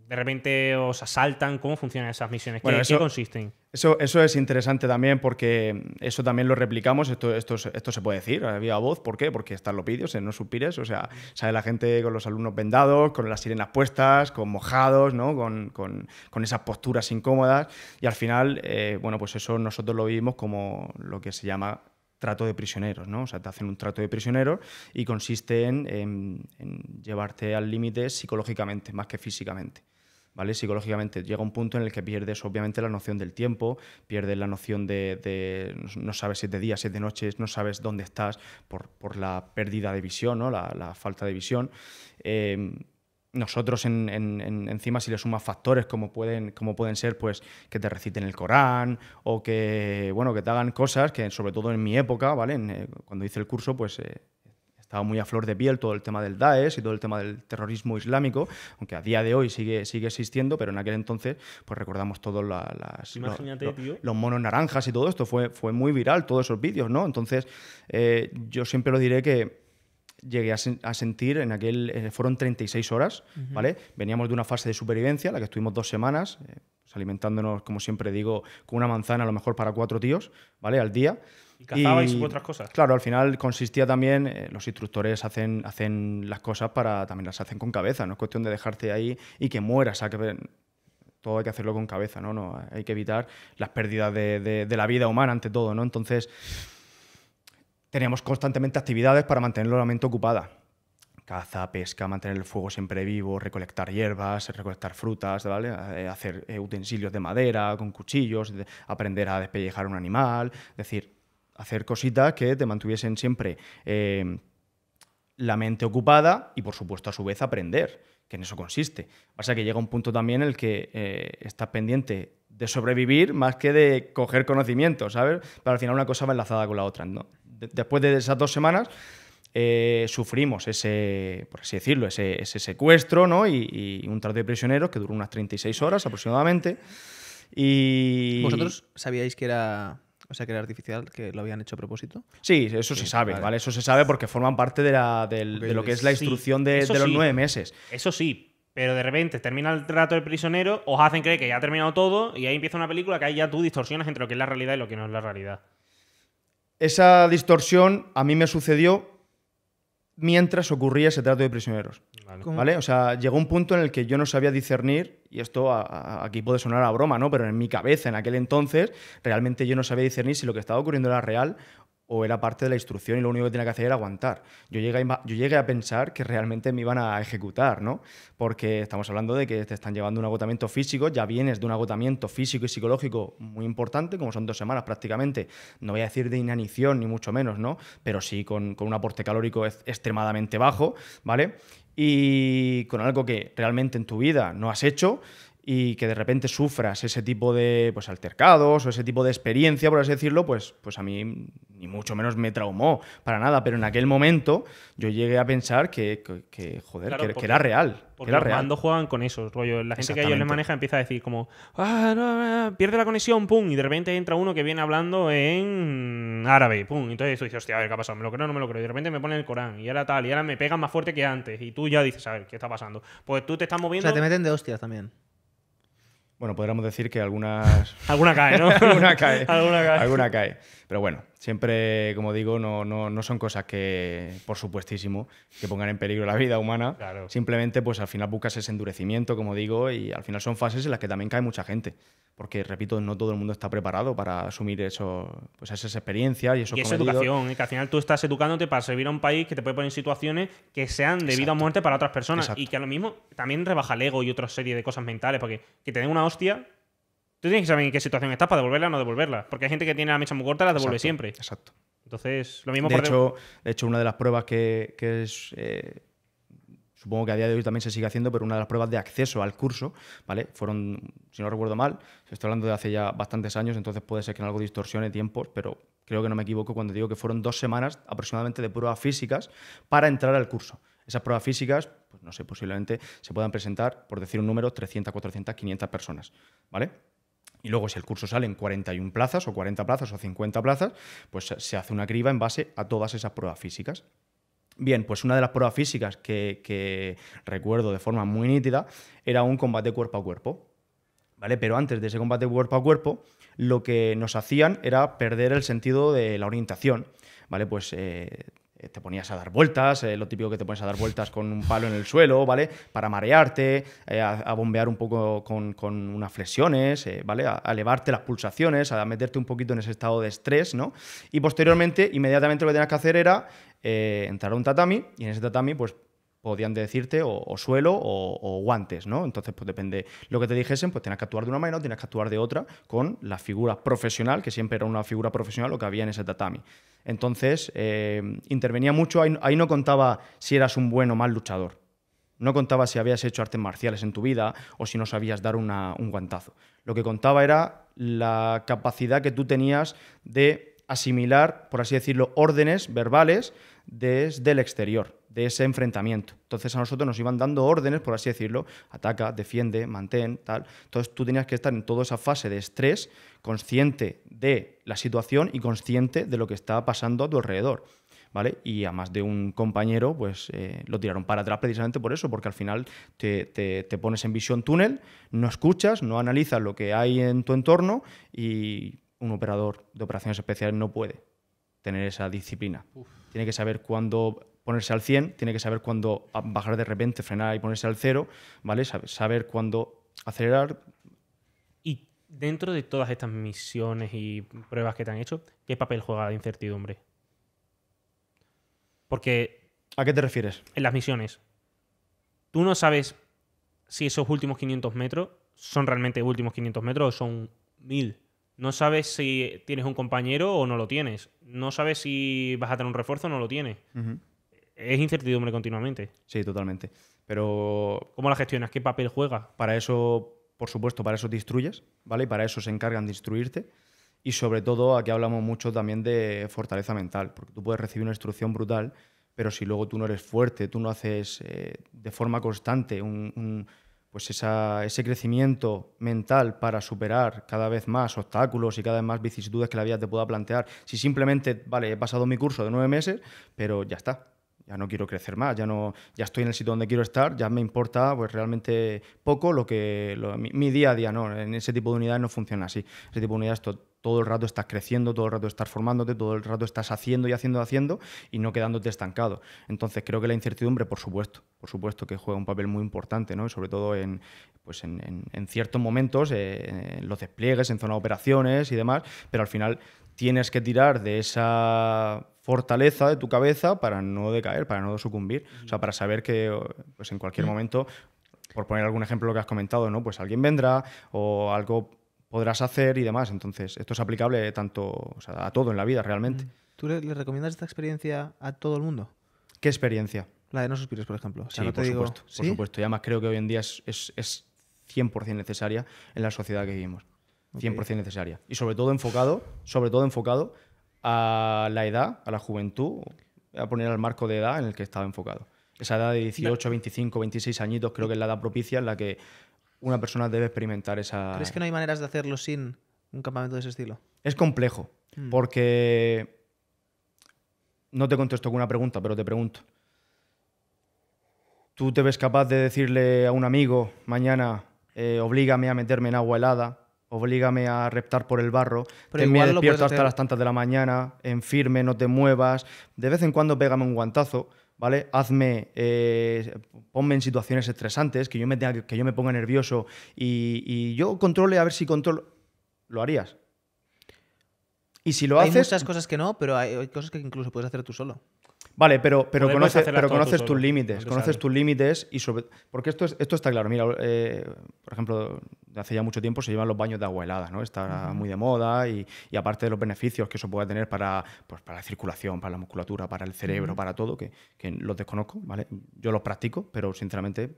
de repente os asaltan? ¿Cómo funcionan esas misiones? ¿Qué, bueno, eso, ¿qué consisten? Eso, eso es interesante también, porque eso también lo replicamos. Esto, esto, esto se puede decir a viva voz. ¿Por qué? Porque están los vídeos en No Suspires. O sea, sale la gente con los alumnos vendados, con las sirenas puestas, con mojados, ¿no? Con, con, con esas posturas incómodas. Y al final, eh, bueno, pues eso nosotros lo vivimos como lo que se llama trato de prisioneros, ¿no? O sea, te hacen un trato de prisioneros y consiste en, en, en llevarte al límite psicológicamente, más que físicamente, ¿vale? Psicológicamente llega un punto en el que pierdes, obviamente, la noción del tiempo, pierdes la noción de, de no sabes si es de día, si es de noche, no sabes dónde estás por, por la pérdida de visión, ¿no? La, la falta de visión. Eh, Nosotros en, en, en, encima, si le sumas factores como pueden, como pueden ser, pues, que te reciten el Corán o que, bueno, que te hagan cosas que, sobre todo en mi época, ¿vale? En, eh, cuando hice el curso, pues eh, estaba muy a flor de piel todo el tema del Daesh y todo el tema del terrorismo islámico, aunque a día de hoy sigue, sigue existiendo, pero en aquel entonces pues recordamos todos la, las, los, los, los monos naranjas y todo esto. Fue, fue muy viral todos esos vídeos, ¿no? Entonces, eh, yo siempre lo diré que llegué a, sen a sentir en aquel... Eh, fueron treinta y seis horas, uh-huh. ¿vale? Veníamos de una fase de supervivencia, la que estuvimos dos semanas, eh, pues alimentándonos, como siempre digo, con una manzana a lo mejor para cuatro tíos, ¿vale? Al día. ¿Y cazabais y, otras cosas? Claro, al final consistía también... Eh, los instructores hacen, hacen las cosas para... También las hacen con cabeza, no es cuestión de dejarte ahí y que mueras, o sea, que todo hay que hacerlo con cabeza, ¿no? No hay que evitar las pérdidas de, de, de la vida humana ante todo, ¿no? Entonces... Teníamos constantemente actividades para mantener la mente ocupada. Caza, pesca, mantener el fuego siempre vivo, recolectar hierbas, recolectar frutas, ¿vale? Hacer utensilios de madera con cuchillos, aprender a despellejar un animal, es decir, hacer cositas que te mantuviesen siempre eh, la mente ocupada y, por supuesto, a su vez aprender, que en eso consiste. O sea que llega un punto también en el que eh, estás pendiente de sobrevivir más que de coger conocimiento, ¿sabes? Pero al final una cosa va enlazada con la otra, ¿no? Después de esas dos semanas eh, sufrimos ese, por así decirlo, ese, ese secuestro, ¿no? Y, y un trato de prisioneros que duró unas treinta y seis horas aproximadamente. Y... ¿Vosotros sabíais que era... O sea, que era artificial, que lo habían hecho a propósito? Sí, eso sí, se sabe, vale. ¿vale? Eso se sabe porque forman parte de, la, del, okay, de lo que es la instrucción sí, de, de los sí, nueve meses. Eso sí, pero de repente termina el trato del prisionero, os hacen creer que ya ha terminado todo y ahí empieza una película que ahí ya tú distorsionas entre lo que es la realidad y lo que no es la realidad. Esa distorsión a mí me sucedió mientras ocurría ese trato de prisioneros. Vale. ¿Vale? O sea, llegó un punto en el que yo no sabía discernir, y esto a, a, aquí puede sonar a broma, ¿no? Pero en mi cabeza, en aquel entonces, realmente yo no sabía discernir si lo que estaba ocurriendo era real o era parte de la instrucción y lo único que tenía que hacer era aguantar. Yo llegué a, yo llegué a pensar que realmente me iban a ejecutar, ¿no? Porque estamos hablando de que te están llevando un agotamiento físico, ya vienes de un agotamiento físico y psicológico muy importante, como son dos semanas prácticamente, no voy a decir de inanición ni mucho menos, ¿no? Pero sí con, con un aporte calórico es, extremadamente bajo, ¿vale? Y con algo que realmente en tu vida no has hecho, y que de repente sufras ese tipo de pues, altercados o ese tipo de experiencia, por así decirlo, pues, pues a mí ni mucho menos me traumó para nada. Pero en aquel momento yo llegué a pensar que, que, que joder, claro, que, porque, que era real. Porque los mandos juegan con eso, rollo. La gente que a ellos les maneja empieza a decir como ah, no, no, pierde la conexión, pum, y de repente entra uno que viene hablando en árabe, pum. Entonces tú dices, hostia, a ver, ¿qué ha pasado? ¿Me lo creo o no me lo creo? Y de repente me ponen el Corán, y ahora tal, y ahora me pegan más fuerte que antes. Y tú ya dices, a ver, ¿qué está pasando? Pues tú te estás moviendo... O sea, te meten de hostias también. Bueno, podríamos decir que algunas... alguna cae, ¿no? alguna cae. alguna cae. Alguna cae. Pero bueno, siempre, como digo, no, no, no son cosas que, por supuestísimo, que pongan en peligro la vida humana. Claro. Simplemente, pues al final buscas ese endurecimiento, como digo, y al final son fases en las que también cae mucha gente. Porque, repito, no todo el mundo está preparado para asumir eso, pues, esas experiencias y esos Y esa cometidos. Educación, ¿eh? Que al final tú estás educándote para servir a un país que te puede poner en situaciones que sean de Exacto. vida o muerte para otras personas. Exacto. Y que a lo mismo también rebaja el ego y otra serie de cosas mentales, porque que te den una hostia, tú tienes que saber en qué situación estás para devolverla o no devolverla. Porque hay gente que tiene la mecha muy corta, la devuelve Exacto. siempre. Exacto. Entonces, lo mismo... De, por hecho, de hecho, una de las pruebas que, que es... Eh... Supongo que a día de hoy también se sigue haciendo, pero una de las pruebas de acceso al curso, ¿vale? Fueron, si no recuerdo mal, estoy hablando de hace ya bastantes años, entonces puede ser que en algo distorsione tiempos, pero creo que no me equivoco cuando digo que fueron dos semanas aproximadamente de pruebas físicas para entrar al curso. Esas pruebas físicas, pues no sé, posiblemente se puedan presentar, por decir un número, trescientas, cuatrocientas, quinientas personas, ¿vale? Y luego, si el curso sale en cuarenta y una plazas, o cuarenta plazas, o cincuenta plazas, pues se hace una criba en base a todas esas pruebas físicas. Bien, pues una de las pruebas físicas que, que recuerdo de forma muy nítida era un combate cuerpo a cuerpo, ¿vale? Pero antes de ese combate cuerpo a cuerpo, lo que nos hacían era perder el sentido de la orientación, ¿vale? Pues eh, te ponías a dar vueltas, eh, lo típico que te pones a dar vueltas con un palo en el suelo, ¿vale? Para marearte, eh, a, a bombear un poco con, con unas flexiones, eh, ¿vale? A, a elevarte las pulsaciones, a meterte un poquito en ese estado de estrés, ¿no? Y posteriormente, inmediatamente lo que tenías que hacer era eh, entrar a un tatami, y en ese tatami, pues, podían decirte o, o suelo o, o guantes, ¿no? Entonces, pues depende lo que te dijesen, pues tienes que actuar de una manera o tienes que actuar de otra con la figura profesional, que siempre era una figura profesional lo que había en ese tatami. Entonces, eh, intervenía mucho, ahí, ahí no contaba si eras un buen o mal luchador. No contaba si habías hecho artes marciales en tu vida o si no sabías dar una, un guantazo. Lo que contaba era la capacidad que tú tenías de asimilar, por así decirlo, órdenes verbales desde el exterior, de ese enfrentamiento. Entonces a nosotros nos iban dando órdenes, por así decirlo, ataca, defiende, mantén, tal. Entonces tú tenías que estar en toda esa fase de estrés, consciente de la situación y consciente de lo que está pasando a tu alrededor, ¿vale? Y a más de un compañero, pues eh, lo tiraron para atrás precisamente por eso, porque al final te, te, te pones en visión túnel, no escuchas, no analizas lo que hay en tu entorno y un operador de operaciones especiales no puede tener esa disciplina. Uf. Tiene que saber cuándo ponerse al cien, tiene que saber cuándo bajar de repente, frenar y ponerse al cero, ¿vale? Saber, saber cuándo acelerar. Y dentro de todas estas misiones y pruebas que te han hecho, ¿qué papel juega la incertidumbre? Porque... ¿A qué te refieres? En las misiones. Tú no sabes si esos últimos quinientos metros son realmente últimos quinientos metros o son mil. No sabes si tienes un compañero o no lo tienes. No sabes si vas a tener un refuerzo o no lo tienes. Uh-huh. Es incertidumbre continuamente. Sí, totalmente. Pero... ¿Cómo la gestionas? ¿Qué papel juega? Para eso, por supuesto, para eso te instruyes, ¿vale? Y para eso se encargan de instruirte. Y sobre todo, aquí hablamos mucho también de fortaleza mental, porque tú puedes recibir una instrucción brutal, pero si luego tú no eres fuerte, tú no haces eh, de forma constante un... un pues esa, ese crecimiento mental para superar cada vez más obstáculos y cada vez más vicisitudes que la vida te pueda plantear. Si simplemente, vale, he pasado mi curso de nueve meses, pero ya está, ya no quiero crecer más, ya, no, ya estoy en el sitio donde quiero estar, ya me importa pues realmente poco lo que lo, mi, mi día a día, no, en ese tipo de unidades no funciona así. Ese tipo de unidades to, todo el rato estás creciendo, todo el rato estás formándote, todo el rato estás haciendo y haciendo y haciendo y no quedándote estancado. Entonces creo que la incertidumbre, por supuesto, por supuesto que juega un papel muy importante, ¿no? Y sobre todo en, pues en, en, en ciertos momentos, eh, en los despliegues, en zona de operaciones y demás, pero al final tienes que tirar de esa fortaleza de tu cabeza para no decaer, para no sucumbir. O sea, para saber que pues en cualquier momento, por poner algún ejemplo lo que has comentado, ¿no? Pues alguien vendrá o algo podrás hacer y demás. Entonces, esto es aplicable tanto, o sea, a todo en la vida realmente. ¿Tú le, le recomiendas esta experiencia a todo el mundo? ¿Qué experiencia? La de No Suspires, por ejemplo. O sea, sí, no te por, digo... supuesto, ¿Sí? por supuesto. Y además creo que hoy en día es, es, es cien por cien necesaria en la sociedad que vivimos. cien por cien okay. necesaria. Y sobre todo enfocado, sobre todo enfocado a la edad, a la juventud, a poner al marco de edad en el que estaba enfocado. Esa edad de dieciocho, veinticinco, veintiséis añitos creo que es la edad propicia en la que una persona debe experimentar esa... ¿Crees que no hay maneras de hacerlo sin un campamento de ese estilo? Es complejo, hmm. porque... No te contesto con una pregunta, pero te pregunto. ¿Tú te ves capaz de decirle a un amigo mañana eh, oblígame a meterme en agua helada? Oblígame a reptar por el barro, te me despierto hasta las tantas de la mañana, en firme, no te muevas, de vez en cuando pégame un guantazo, ¿vale? Hazme, eh, ponme en situaciones estresantes, que yo me, tenga, que yo me ponga nervioso y, y yo controle, a ver si controlo. ¿Lo harías? Y si lo haces... Hay muchas cosas que no, pero hay cosas que incluso puedes hacer tú solo. Vale, pero, pero conoces, pero conoces tus límites, conoces tus límites y sobre... Porque esto, es, esto está claro. Mira, eh, por ejemplo, hace ya mucho tiempo se llevan los baños de agua helada, ¿no? Está uh-huh. muy de moda y, y aparte de los beneficios que eso puede tener para, pues, para la circulación, para la musculatura, para el cerebro, uh-huh. para todo, que, que los desconozco, ¿vale? Yo los practico, pero sinceramente...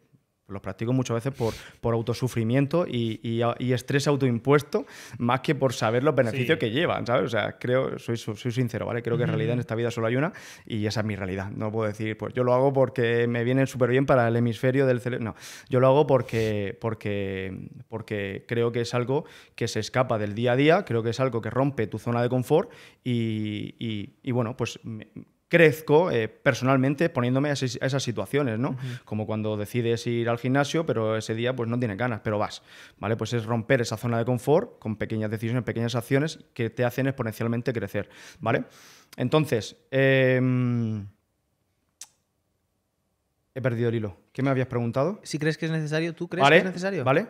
Los practico muchas veces por, por autosufrimiento y, y, y estrés autoimpuesto, más que por saber los beneficios sí. que llevan, ¿sabes? O sea, creo, soy, soy sincero, ¿vale? Creo que en realidad en esta vida solo hay una y esa es mi realidad. No puedo decir, pues yo lo hago porque me viene súper bien para el hemisferio del cerebro. No, yo lo hago porque, porque, porque creo que es algo que se escapa del día a día, creo que es algo que rompe tu zona de confort y, y, y bueno, pues... Me, crezco eh, personalmente poniéndome a esas situaciones, ¿no? Uh-huh. Como cuando decides ir al gimnasio, pero ese día pues no tienes ganas, pero vas, ¿vale? Pues es romper esa zona de confort con pequeñas decisiones, pequeñas acciones que te hacen exponencialmente crecer, ¿vale? Entonces, eh, he perdido el hilo. ¿Qué me habías preguntado? Si crees que es necesario, ¿tú crees, ¿vale?, que es necesario? ¿Vale?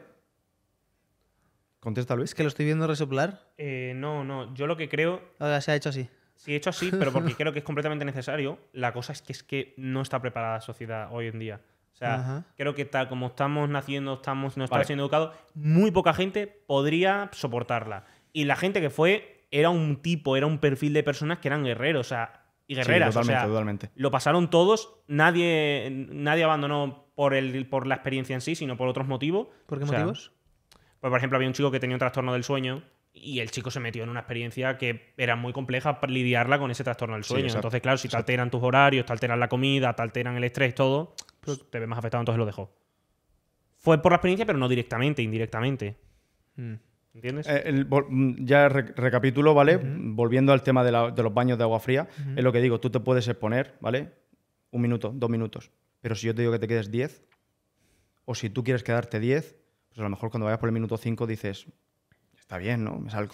Contesta, Luis. ¿Es que lo estoy viendo resoplar? Eh, no, no. Yo lo que creo... Ahora se ha hecho así. Sí, he hecho así, pero porque creo que es completamente necesario. La cosa es que es que no está preparada la sociedad hoy en día. O sea, ajá, creo que tal como estamos naciendo, estamos, no estamos, vale, siendo educados, muy poca gente podría soportarla. Y la gente que fue era un tipo, era un perfil de personas que eran guerreros, o sea, y guerreras. Sí, totalmente, o sea, totalmente. Lo pasaron todos, nadie, nadie abandonó por, el, por la experiencia en sí, sino por otros motivos. ¿Por qué o sea, motivos? Pues, por ejemplo, había un chico que tenía un trastorno del sueño. Y el chico se metió en una experiencia que era muy compleja lidiarla con ese trastorno del sueño. Sí, entonces, claro, si te alteran tus horarios, te alteran la comida, te alteran el estrés, todo, pues te ves más afectado, entonces lo dejó. Fue por la experiencia, pero no directamente, indirectamente. Mm. ¿Entiendes? Eh, el, ya re, recapitulo, ¿vale? Uh-huh. Volviendo al tema de, la, de los baños de agua fría, uh-huh, es lo que digo, tú te puedes exponer, ¿vale? Un minuto, dos minutos. Pero si yo te digo que te quedes diez, o si tú quieres quedarte diez, pues a lo mejor cuando vayas por el minuto cinco dices... Está bien, ¿no? Me salgo.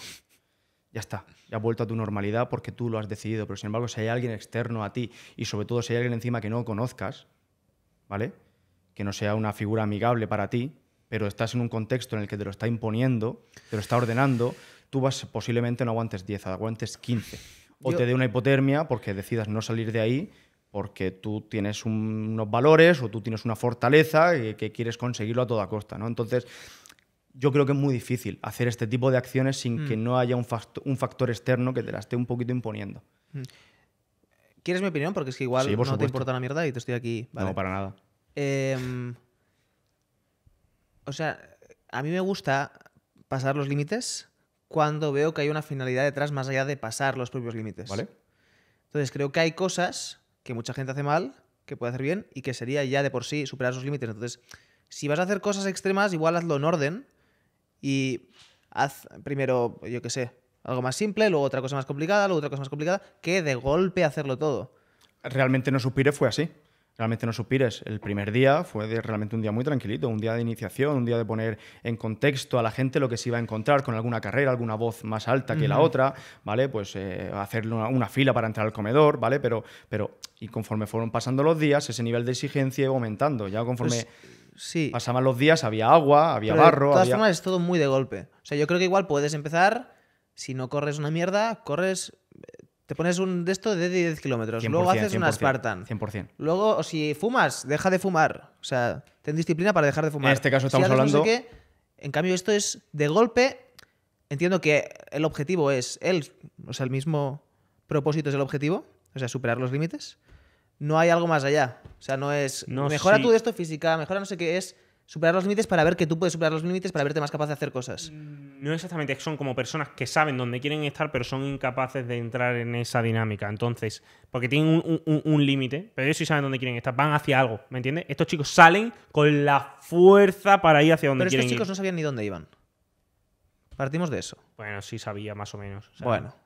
Ya está. Ya has vuelto a tu normalidad porque tú lo has decidido. Pero sin embargo, si hay alguien externo a ti y sobre todo si hay alguien encima que no conozcas, ¿vale? Que no sea una figura amigable para ti, pero estás en un contexto en el que te lo está imponiendo, te lo está ordenando, tú vas posiblemente no aguantes diez, aguantes quince. O Yo... te dé una hipotermia porque decidas no salir de ahí porque tú tienes un, unos valores o tú tienes una fortaleza que, que quieres conseguirlo a toda costa, ¿no? Entonces... Yo creo que es muy difícil hacer este tipo de acciones sin mm. que no haya un, fact un factor externo que te la esté un poquito imponiendo. ¿Quieres mi opinión? Porque es que igual sí, no supuesto. te importa una mierda y te estoy aquí... Vale. No, para nada. Eh, o sea, a mí me gusta pasar los límites cuando veo que hay una finalidad detrás más allá de pasar los propios límites. ¿Vale? Entonces creo que hay cosas que mucha gente hace mal, que puede hacer bien y que sería ya de por sí superar esos límites. Entonces, si vas a hacer cosas extremas, igual hazlo en orden. Y haz primero, yo qué sé, algo más simple, luego otra cosa más complicada, luego otra cosa más complicada, que de golpe hacerlo todo. Realmente No Suspires fue así. Realmente No Suspires. El primer día fue de, realmente un día muy tranquilito, un día de iniciación, un día de poner en contexto a la gente lo que se iba a encontrar con alguna carrera, alguna voz más alta que uh-huh. la otra, ¿vale? Pues eh, hacerle una, una fila para entrar al comedor, ¿vale? Pero, pero y conforme fueron pasando los días, ese nivel de exigencia iba aumentando. Ya conforme... Pues... Sí. Pasaban los días, había agua, había Pero barro. De todas había... formas, es todo muy de golpe. O sea, yo creo que igual puedes empezar, si no corres una mierda, corres. Te pones un de esto de diez kilómetros. Luego haces una Spartan. cien por cien. Luego, si fumas, deja de fumar. O sea, ten disciplina para dejar de fumar. En este caso estamos si hablando. No sé qué, en cambio, esto es de golpe. Entiendo que el objetivo es el. O sea, el mismo propósito es el objetivo. O sea, superar los límites. No hay algo más allá. O sea, no es... No, mejora sí. tú de esto física, mejora no sé qué es... Superar los límites para ver que tú puedes superar los límites para verte más capaz de hacer cosas. No exactamente. Son como personas que saben dónde quieren estar, pero son incapaces de entrar en esa dinámica. Entonces, porque tienen un, un, un límite, pero ellos sí saben dónde quieren estar. Van hacia algo, ¿me entiendes? Estos chicos salen con la fuerza para ir hacia donde pero quieren ir. Pero estos chicos ir. no sabían ni dónde iban. Partimos de eso. Bueno, sí sabía, más o menos. O sea, bueno...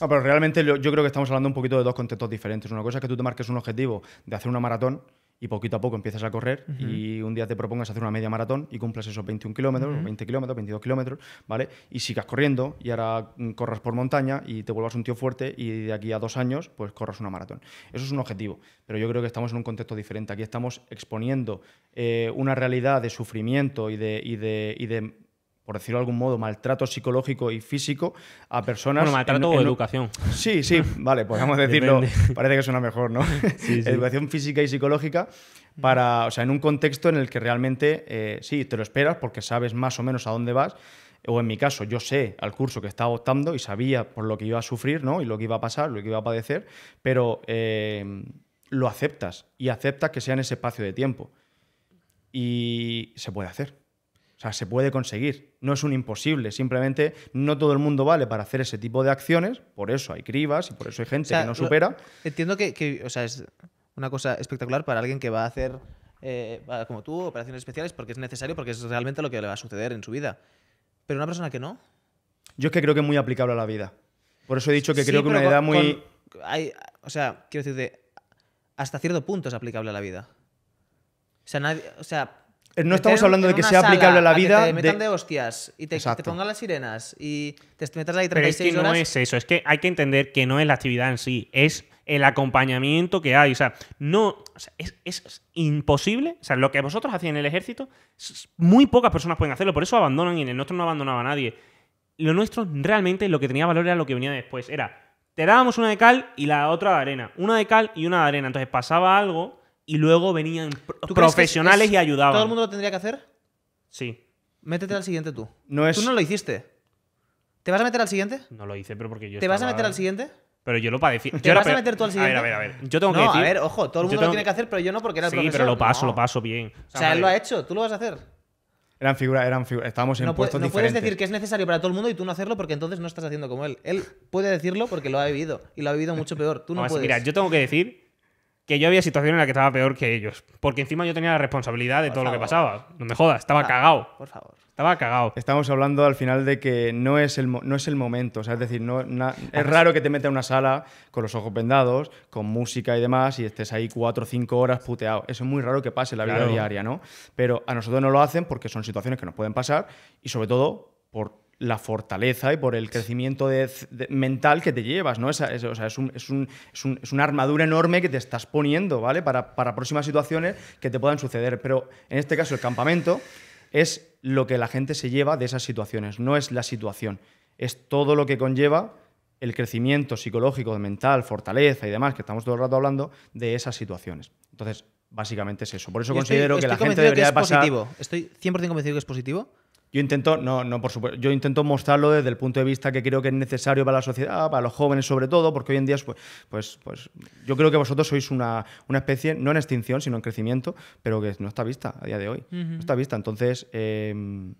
No, pero realmente yo creo que estamos hablando un poquito de dos contextos diferentes. Una cosa es que tú te marques un objetivo de hacer una maratón y poquito a poco empiezas a correr uh-huh. y un día te propongas hacer una media maratón y cumplas esos veintiún kilómetros, uh-huh. veinte kilómetros, veintidós kilómetros, ¿vale? Y sigas corriendo y ahora corras por montaña y te vuelvas un tío fuerte y de aquí a dos años pues corras una maratón. Eso es un objetivo, pero yo creo que estamos en un contexto diferente. Aquí estamos exponiendo eh, una realidad de sufrimiento y de... Y de, y de por decirlo de algún modo, maltrato psicológico y físico a personas... Bueno, maltrato en, en, o educación. Sí, sí, vale, podemos decirlo. Depende. Parece que suena mejor, ¿no? Sí, sí. Educación física y psicológica para... O sea, en un contexto en el que realmente, eh, sí, te lo esperas porque sabes más o menos a dónde vas. O en mi caso, yo sé al curso que estaba optando y sabía por lo que iba a sufrir, ¿no? Y lo que iba a pasar, lo que iba a padecer, pero eh, lo aceptas y aceptas que sea en ese espacio de tiempo. Y se puede hacer. O sea, se puede conseguir. No es un imposible. Simplemente no todo el mundo vale para hacer ese tipo de acciones. Por eso hay cribas y por eso hay gente o sea, que no supera. Lo, entiendo que, que o sea, es una cosa espectacular para alguien que va a hacer, eh, como tú, operaciones especiales porque es necesario, porque es realmente lo que le va a suceder en su vida. Pero una persona que no... Yo es que creo que es muy aplicable a la vida. Por eso he dicho que sí, creo que una con, edad muy... Con, hay, O sea, quiero decirte, hasta cierto punto es aplicable a la vida. O sea, nadie, o sea no estamos hablando de que sea aplicable a la vida. Que te metan de, de hostias y te, te pongan las sirenas y te metas ahí treinta y seis horas. Pero es que no es eso, es que hay que entender que no es la actividad en sí, es el acompañamiento que hay. O sea, no, o sea, es, es imposible. O sea, lo que vosotros hacéis en el ejército, muy pocas personas pueden hacerlo, por eso abandonan y en el nuestro no abandonaba a nadie. Lo nuestro realmente lo que tenía valor era lo que venía después. Era, te dábamos una de cal y la otra de arena. Una de cal y una de arena. Entonces pasaba algo y luego venían profesionales y ayudaban. ¿Todo el mundo lo tendría que hacer? Sí. Métete al siguiente tú. No es... Tú no lo hiciste. ¿Te vas a meter al siguiente? No lo hice, pero porque yo... ¿Te estaba... vas a meter al siguiente? Pero yo lo padecí. ¿Te yo vas era... a meter tú al siguiente? A ver, a ver, a ver. Yo tengo no, que decir... No, a ver, ojo, todo el mundo lo tiene que... que hacer, pero yo no porque era el sí, profesor. Sí, pero lo paso, no. lo paso bien. O sea, o sea él lo ha hecho, tú lo vas a hacer. Eran figuras, eran figuras. Estábamos en no puestos no diferentes. No puedes decir que es necesario para todo el mundo y tú no hacerlo porque entonces no estás haciendo como él. Él puede decirlo porque lo ha vivido y lo ha vivido mucho peor. Tú no, no puedes. Mira, yo tengo que decir... que yo había situaciones en las que estaba peor que ellos. Porque encima yo tenía la responsabilidad de por todo favor. Lo que pasaba. No me jodas, estaba por cagado. Por favor. Estaba cagado. Estamos hablando al final de que no es el, no es el momento. O sea, es decir, no, na, es raro que te metas en una sala con los ojos vendados, con música y demás, y estés ahí cuatro o cinco horas puteado. Eso es muy raro que pase en la vida claro. diaria, ¿no? Pero a nosotros no lo hacen porque son situaciones que nos pueden pasar y sobre todo por... la fortaleza y por el crecimiento de, de, mental que te llevas, ¿no? Es, es, o sea, es, un, es, un, es, un, es una armadura enorme que te estás poniendo, ¿vale? Para, para próximas situaciones que te puedan suceder. Pero en este caso el campamento es lo que la gente se lleva de esas situaciones, no es la situación. Es todo lo que conlleva el crecimiento psicológico, mental, fortaleza y demás, que estamos todo el rato hablando de esas situaciones. Entonces, básicamente es eso. Por eso considero que la gente debería pasar... Estoy cien por cien convencido que es positivo. Yo intento, no, no, por supuesto, yo intento mostrarlo desde el punto de vista que creo que es necesario para la sociedad, para los jóvenes sobre todo, porque hoy en día, pues, pues, pues yo creo que vosotros sois una, una especie, no en extinción, sino en crecimiento, pero que no está vista a día de hoy. Uh-huh. No está vista. Entonces, eh,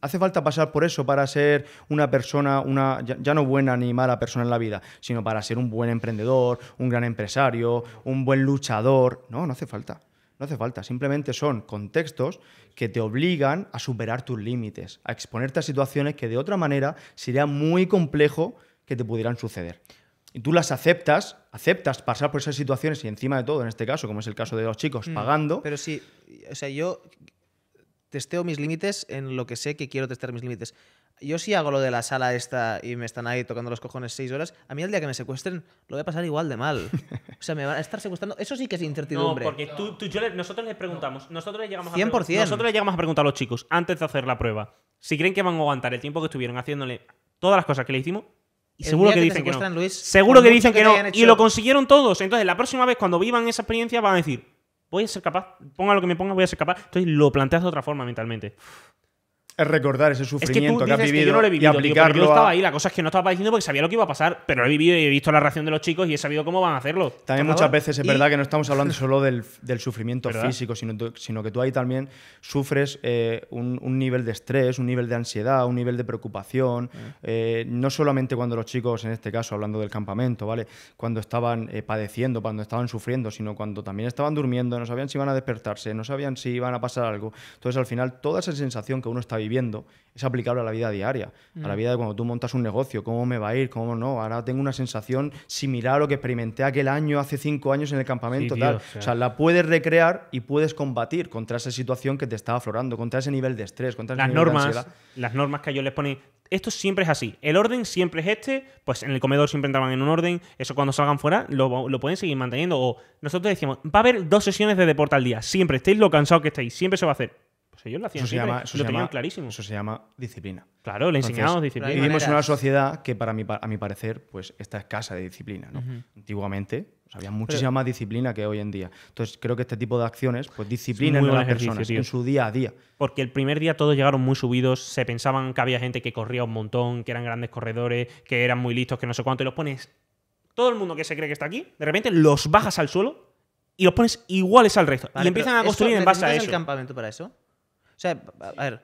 hace falta pasar por eso para ser una persona, una ya, ya no buena ni mala persona en la vida, sino para ser un buen emprendedor, un gran empresario, un buen luchador. No, no hace falta. No hace falta, simplemente son contextos que te obligan a superar tus límites, a exponerte a situaciones que de otra manera sería muy complejo que te pudieran suceder. Y tú las aceptas, aceptas pasar por esas situaciones y encima de todo, en este caso, como es el caso de los chicos, mm, pagando. Pero sí, o sea, yo testeo mis límites en lo que sé que quiero testear mis límites. Yo sí hago lo de la sala esta y me están ahí tocando los cojones seis horas, a mí el día que me secuestren lo voy a pasar igual de mal. O sea, me van a estar secuestrando. Eso sí que es incertidumbre. No, porque tú, tú, yo le, nosotros les preguntamos, nosotros les llegamos a preguntar, nosotros les llegamos a preguntar a los chicos antes de hacer la prueba si creen que van a aguantar el tiempo que estuvieron haciéndole todas las cosas que le hicimos. Y seguro que, que dicen que no. Luis, seguro que dicen que, que no. Hecho... Y lo consiguieron todos. Entonces, la próxima vez, cuando vivan esa experiencia, van a decir, voy a ser capaz, ponga lo que me ponga, voy a ser capaz. Entonces, lo planteas de otra forma mentalmente. Es recordar ese sufrimiento es que, que has vivido, que yo no lo he vivido y aplicarlo. Digo, yo estaba ahí, la cosa es que no estaba diciendo porque sabía lo que iba a pasar, pero he vivido y he visto la reacción de los chicos y he sabido cómo van a hacerlo. También muchas veces es y... verdad que no estamos hablando solo del, del sufrimiento ¿verdad? Físico, sino, sino que tú ahí también sufres eh, un, un nivel de estrés, un nivel de ansiedad, un nivel de preocupación. Mm. Eh, no solamente cuando los chicos, en este caso, hablando del campamento, ¿vale? Cuando estaban eh, padeciendo, cuando estaban sufriendo, sino cuando también estaban durmiendo, no sabían si iban a despertarse, no sabían si iban a pasar algo. Entonces, al final, toda esa sensación que uno está viviendo viviendo, es aplicable a la vida diaria, mm. a la vida de cuando tú montas un negocio, cómo me va a ir, cómo no, ahora tengo una sensación similar a lo que experimenté aquel año, hace cinco años en el campamento, sí, tal. Tío, o sea. o sea, la puedes recrear y puedes combatir contra esa situación que te está aflorando, contra ese nivel de estrés, contra ese las nivel normas, de ansiedad. Las normas que ellos les ponen, esto siempre es así, el orden siempre es este, pues en el comedor siempre entraban en un orden, eso cuando salgan fuera lo, lo pueden seguir manteniendo, o nosotros decíamos, va a haber dos sesiones de deporte al día, siempre, estéis lo cansado que estéis, siempre se va a hacer. Pues ellos lo hacían, eso se llama, eso lo tenían clarísimo. Eso se llama disciplina. Claro, le enseñamos disciplina. Vivimos en una sociedad que, para mi, a mi parecer, pues está escasa de disciplina, ¿no? Uh-huh. Antiguamente pues, había muchísima Pero, más disciplina que hoy en día. Entonces, creo que este tipo de acciones pues disciplinan a las personas tío. en su día a día. Porque el primer día todos llegaron muy subidos, se pensaban que había gente que corría un montón, que eran grandes corredores, que eran muy listos, que no sé cuánto, y los pones... Todo el mundo que se cree que está aquí, de repente los bajas al suelo y los pones iguales al resto. Vale, y empiezan a construir en base a eso. ¿El campamento para eso? O sea, a ver,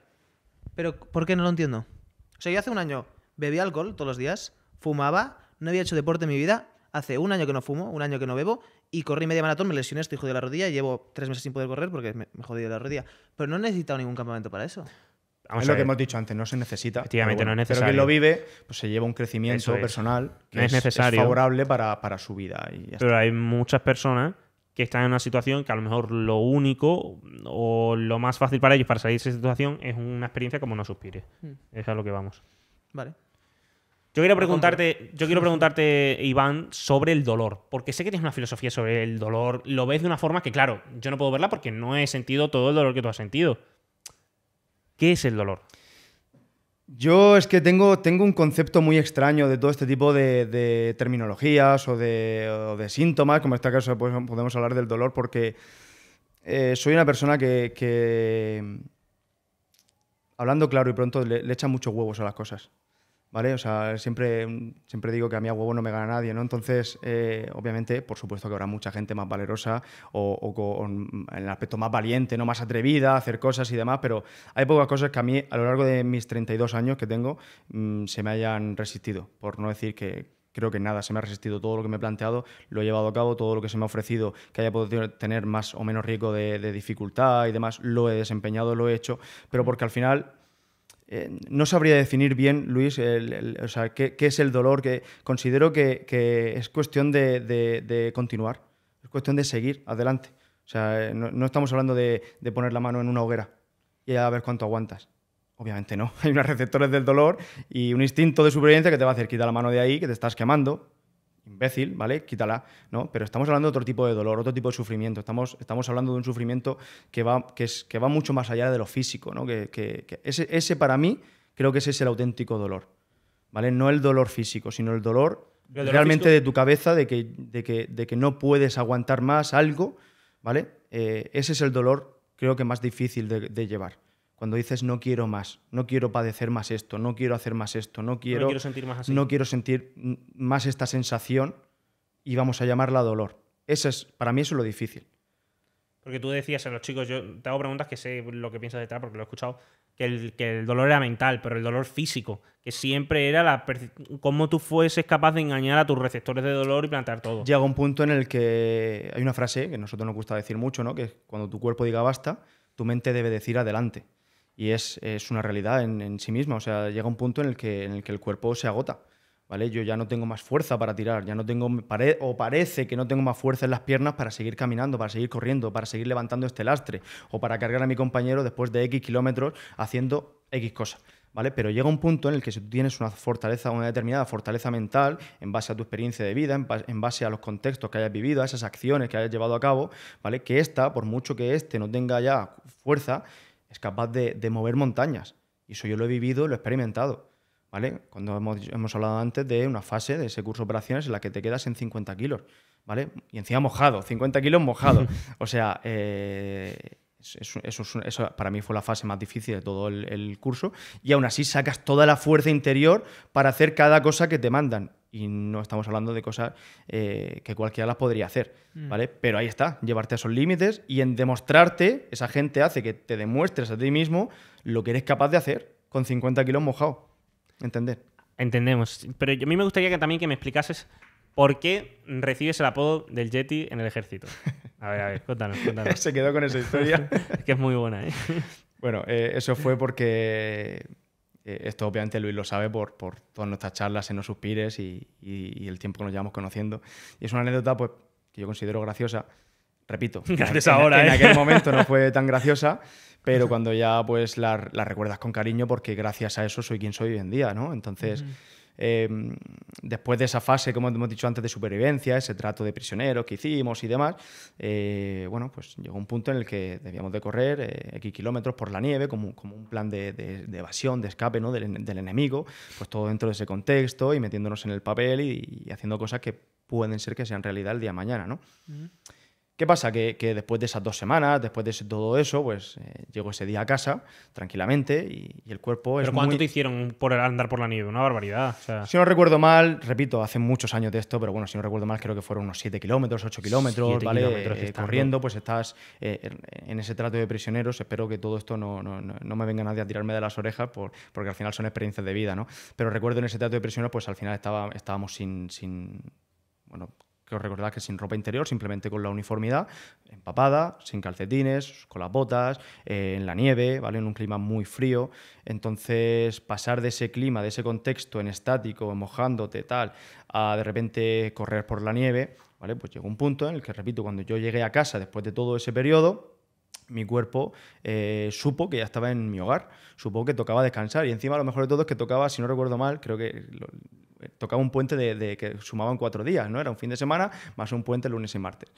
pero ¿por qué no lo entiendo? O sea, yo hace un año bebía alcohol todos los días, fumaba, no había hecho deporte en mi vida, hace un año que no fumo, un año que no bebo, y corrí media maratón, me lesioné, estoy jodido de la rodilla, llevo tres meses sin poder correr porque me, me jodí de la rodilla. Pero no he necesitado ningún campamento para eso. Vamos es lo que hemos dicho antes, no se necesita. Efectivamente, bueno, no es necesario. Pero quien lo vive, pues se lleva un crecimiento es. personal que no es, necesario. es favorable para, para su vida. Y ya pero está. Hay muchas personas que están en una situación que a lo mejor lo único o lo más fácil para ellos para salir de esa situación es una experiencia como No Suspires. Mm. Es a lo que vamos. Vale. Yo quiero preguntarte, yo quiero preguntarte, Iván, sobre el dolor. Porque sé que tienes una filosofía sobre el dolor. Lo ves de una forma que, claro, yo no puedo verla porque no he sentido todo el dolor que tú has sentido. ¿Qué es el dolor? Yo es que tengo, tengo un concepto muy extraño de todo este tipo de, de terminologías o de, o de síntomas, como en este caso pues, podemos hablar del dolor, porque eh, soy una persona que, que, hablando claro y pronto, le, le echa muchos huevos a las cosas, ¿vale? O sea, siempre, siempre digo que a mí a huevo no me gana nadie, ¿no? Entonces, eh, obviamente, por supuesto que habrá mucha gente más valerosa o, o con en el aspecto más valiente, ¿no? Más atrevida a hacer cosas y demás, pero hay pocas cosas que a mí, a lo largo de mis treinta y dos años que tengo, mmm, se me hayan resistido, por no decir que creo que nada, se me ha resistido todo lo que me he planteado, lo he llevado a cabo, todo lo que se me ha ofrecido, que haya podido tener más o menos riesgo de, de dificultad y demás, lo he desempeñado, lo he hecho, pero porque al final... Eh, no sabría definir bien, Luis, el, el, o sea, qué, qué es el dolor. Que considero que, que es cuestión de, de, de continuar, es cuestión de seguir adelante. O sea, no, no estamos hablando de, de poner la mano en una hoguera y a ver cuánto aguantas. Obviamente no. Hay unos receptores del dolor y un instinto de supervivencia que te va a hacer quitar la mano de ahí, que te estás quemando. Imbécil, ¿vale? Quítala, ¿no? Pero estamos hablando de otro tipo de dolor, otro tipo de sufrimiento. Estamos, estamos hablando de un sufrimiento que va, que es, que va mucho más allá de lo físico, ¿no? Que, que, que ese, ese, para mí, creo que ese es el auténtico dolor, ¿vale? No el dolor físico, sino el dolor, el dolor realmente físico de tu cabeza, de que, de, que, de que no puedes aguantar más algo, ¿vale? Eh, ese es el dolor, creo que más difícil de, de llevar. Cuando dices no quiero más, no quiero padecer más esto, no quiero hacer más esto, no quiero, no quiero sentir más así. No quiero sentir más esta sensación y vamos a llamarla dolor. Eso es, para mí eso es lo difícil. Porque tú decías a los chicos, yo te hago preguntas que sé lo que piensas detrás porque lo he escuchado, que el, que el dolor era mental, pero el dolor físico, que siempre era la cómo tú fueses capaz de engañar a tus receptores de dolor y plantear todo. Llega un punto en el que hay una frase que a nosotros nos gusta decir mucho, ¿no? Que es cuando tu cuerpo diga basta, tu mente debe decir adelante. Y es, es una realidad en, en sí misma. O sea, llega un punto en el que, en el, que el cuerpo se agota, ¿vale? Yo ya no tengo más fuerza para tirar, ya no tengo, pare, o parece que no tengo más fuerza en las piernas para seguir caminando, para seguir corriendo, para seguir levantando este lastre o para cargar a mi compañero después de X kilómetros haciendo X cosas, ¿vale? Pero llega un punto en el que si tú tienes una fortaleza, una determinada fortaleza mental en base a tu experiencia de vida, en, base, en base a los contextos que hayas vivido, a esas acciones que hayas llevado a cabo, ¿vale? Que esta, por mucho que este no tenga ya fuerza, es capaz de, de mover montañas. Y eso yo lo he vivido, lo he experimentado, ¿vale? Cuando hemos, hemos hablado antes de una fase de ese curso de operaciones en la que te quedas en cincuenta kilos, ¿vale? Y encima mojado, cincuenta kilos mojado. O sea, eh, eso, eso, eso para mí fue la fase más difícil de todo el, el curso. Y aún así sacas toda la fuerza interior para hacer cada cosa que te mandan. Y no estamos hablando de cosas eh, que cualquiera las podría hacer, ¿vale? Mm. Pero ahí está, llevarte a esos límites y en demostrarte, esa gente hace que te demuestres a ti mismo lo que eres capaz de hacer con cincuenta kilos mojado. ¿Entendés? Entendemos. Pero a mí me gustaría que también que me explicases por qué recibes el apodo del Yeti en el ejército. A ver, a ver, cuéntanos, cuéntanos. Se quedó con esa historia. Es que es muy buena, ¿eh? Bueno, eh, eso fue porque... Esto obviamente Luis lo sabe por, por todas nuestras charlas en No Suspires y, y, y el tiempo que nos llevamos conociendo. Y es una anécdota pues, que yo considero graciosa. Repito, gracias en, ahora, en, ¿eh? en aquel momento no fue tan graciosa, pero cuando ya pues, la, la recuerdas con cariño porque gracias a eso soy quien soy hoy en día, ¿no? Entonces, mm. eh, después de esa fase, como hemos dicho antes, de supervivencia, ese trato de prisioneros que hicimos y demás, eh, bueno, pues llegó un punto en el que debíamos de correr eh, X kilómetros por la nieve como, como un plan de, de, de evasión, de escape, ¿no? del, del enemigo, pues todo dentro de ese contexto y metiéndonos en el papel y, y haciendo cosas que pueden ser que sean realidad el día de mañana, ¿no? Mm. ¿Qué pasa? Que, que después de esas dos semanas, después de todo eso, pues eh, llego ese día a casa tranquilamente y, y el cuerpo ¿Pero es ¿Pero cuánto muy... te hicieron por andar por la nieve? Una barbaridad. O sea... Si no recuerdo mal, repito, hace muchos años de esto, pero bueno, si no recuerdo mal, creo que fueron unos siete kilómetros, ocho kilómetros, ¿vale? Kilómetros eh, corriendo, pues estás eh, en ese trato de prisioneros. Espero que todo esto no, no, no me venga nadie a tirarme de las orejas por, porque al final son experiencias de vida, ¿no? Pero recuerdo en ese trato de prisioneros, pues al final estaba, estábamos sin, sin... bueno... que os recordad que sin ropa interior, simplemente con la uniformidad, empapada, sin calcetines, con las botas, eh, en la nieve, ¿vale? En un clima muy frío. Entonces, pasar de ese clima, de ese contexto en estático, mojándote, tal, a de repente correr por la nieve, ¿vale? Pues llegó un punto en el que, repito, cuando yo llegué a casa después de todo ese periodo, mi cuerpo eh, supo que ya estaba en mi hogar, supo que tocaba descansar, y encima lo mejor de todo es que tocaba, si no recuerdo mal, creo que lo, tocaba un puente de, de que sumaban cuatro días, ¿no? Era un fin de semana más un puente lunes y martes.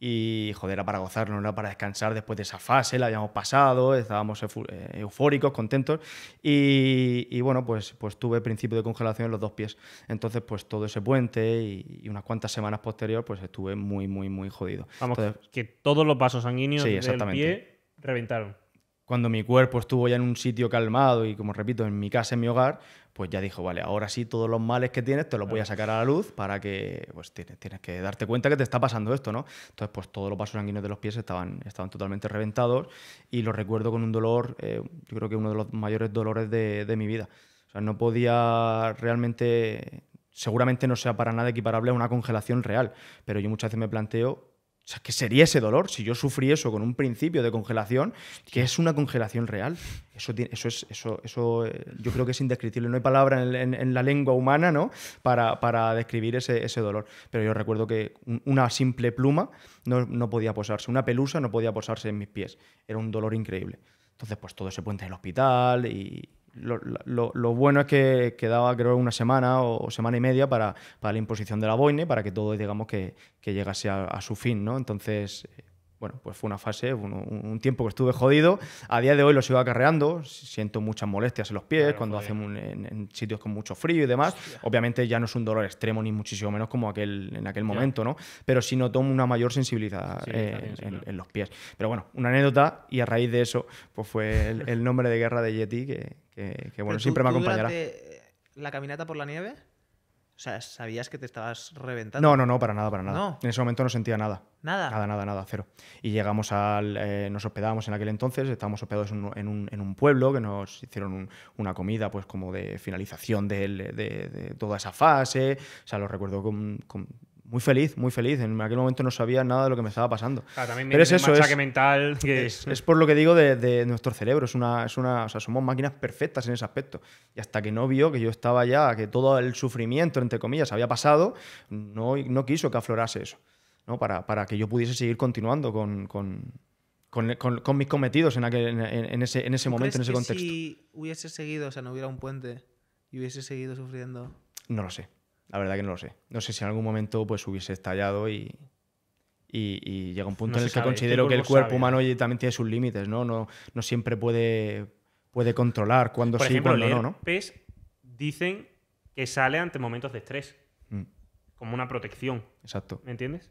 Y, joder, era para gozar, no era para descansar después de esa fase, la habíamos pasado, estábamos eufóricos, contentos, y, y bueno, pues, pues tuve principio de congelación en los dos pies. Entonces, pues todo ese puente y, y unas cuantas semanas posterior, pues estuve muy, muy, muy jodido. Vamos, entonces, que todos los vasos sanguíneos sí, del pie reventaron. Cuando mi cuerpo estuvo ya en un sitio calmado y, como repito, en mi casa, en mi hogar, pues ya dijo, vale, ahora sí todos los males que tienes te los voy a sacar a la luz para que, pues tienes, tienes que darte cuenta que te está pasando esto, ¿no? Entonces, pues todos los vasos sanguíneos de los pies estaban, estaban totalmente reventados, y lo recuerdo con un dolor, eh, yo creo que uno de los mayores dolores de, de mi vida. O sea, no podía realmente, seguramente no sea para nada equiparable a una congelación real, pero yo muchas veces me planteo, o sea, ¿qué sería ese dolor si yo sufrí eso con un principio de congelación? ¿Qué es una congelación real? Eso, eso es, eso, eso, yo creo que es indescriptible. No hay palabra en, en, en la lengua humana, ¿no? para, para describir ese, ese dolor. Pero yo recuerdo que una simple pluma no, no podía posarse, una pelusa no podía posarse en mis pies. Era un dolor increíble. Entonces, pues todo ese puente del hospital y... Lo, lo, lo bueno es que quedaba, creo, una semana o semana y media para, para la imposición de la boina, para que todo, digamos, que, que llegase a, a su fin, ¿no? Entonces, bueno, pues fue una fase, un, un tiempo que estuve jodido. A día de hoy lo sigo acarreando, siento muchas molestias en los pies, claro, cuando hacen en, en sitios con mucho frío y demás. Hostia. Obviamente ya no es un dolor extremo, ni muchísimo menos como aquel, en aquel momento, ¿no? Pero sí noto una mayor sensibilidad, sí, eh, en, en, en los pies. Pero bueno, una anécdota, y a raíz de eso, pues fue el, el nombre de guerra de Yeti, que... Que, que bueno, tú, siempre me acompañará. ¿La caminata por la nieve? O sea, ¿sabías que te estabas reventando? No, no, no, para nada, para nada. ¿No? En ese momento no sentía nada. ¿Nada? Nada, nada, nada, cero. Y llegamos al... Eh, nos hospedábamos en aquel entonces, estábamos hospedados en un, en un, en un pueblo que nos hicieron un, una comida pues como de finalización de, de, de, de toda esa fase. O sea, lo recuerdo con... con muy feliz, muy feliz. En aquel momento no sabía nada de lo que me estaba pasando. Claro, también me Pero es eso, es, mental, que... es, es por lo que digo de, de nuestro cerebro. Es una, es una, o sea, somos máquinas perfectas en ese aspecto. Y hasta que no vio que yo estaba ya, que todo el sufrimiento, entre comillas, había pasado, no, no quiso que aflorase eso, ¿no? Para, para que yo pudiese seguir continuando con, con, con, con, con mis cometidos en, aquel, en, en ese, en ese momento, en ese contexto. Si hubiese seguido, o sea, no hubiera un puente y hubiese seguido sufriendo... No lo sé. La verdad que no lo sé. No sé si en algún momento pues hubiese estallado y, y, y llega un punto no en el que sabe. Considero el que el cuerpo sabe. humano también tiene sus límites, ¿no? No, no siempre puede, puede controlar cuándo sí y cuándo no, ¿no? Por ejemplo, dicen que sale ante momentos de estrés, mm. como una protección. Exacto. ¿Me entiendes?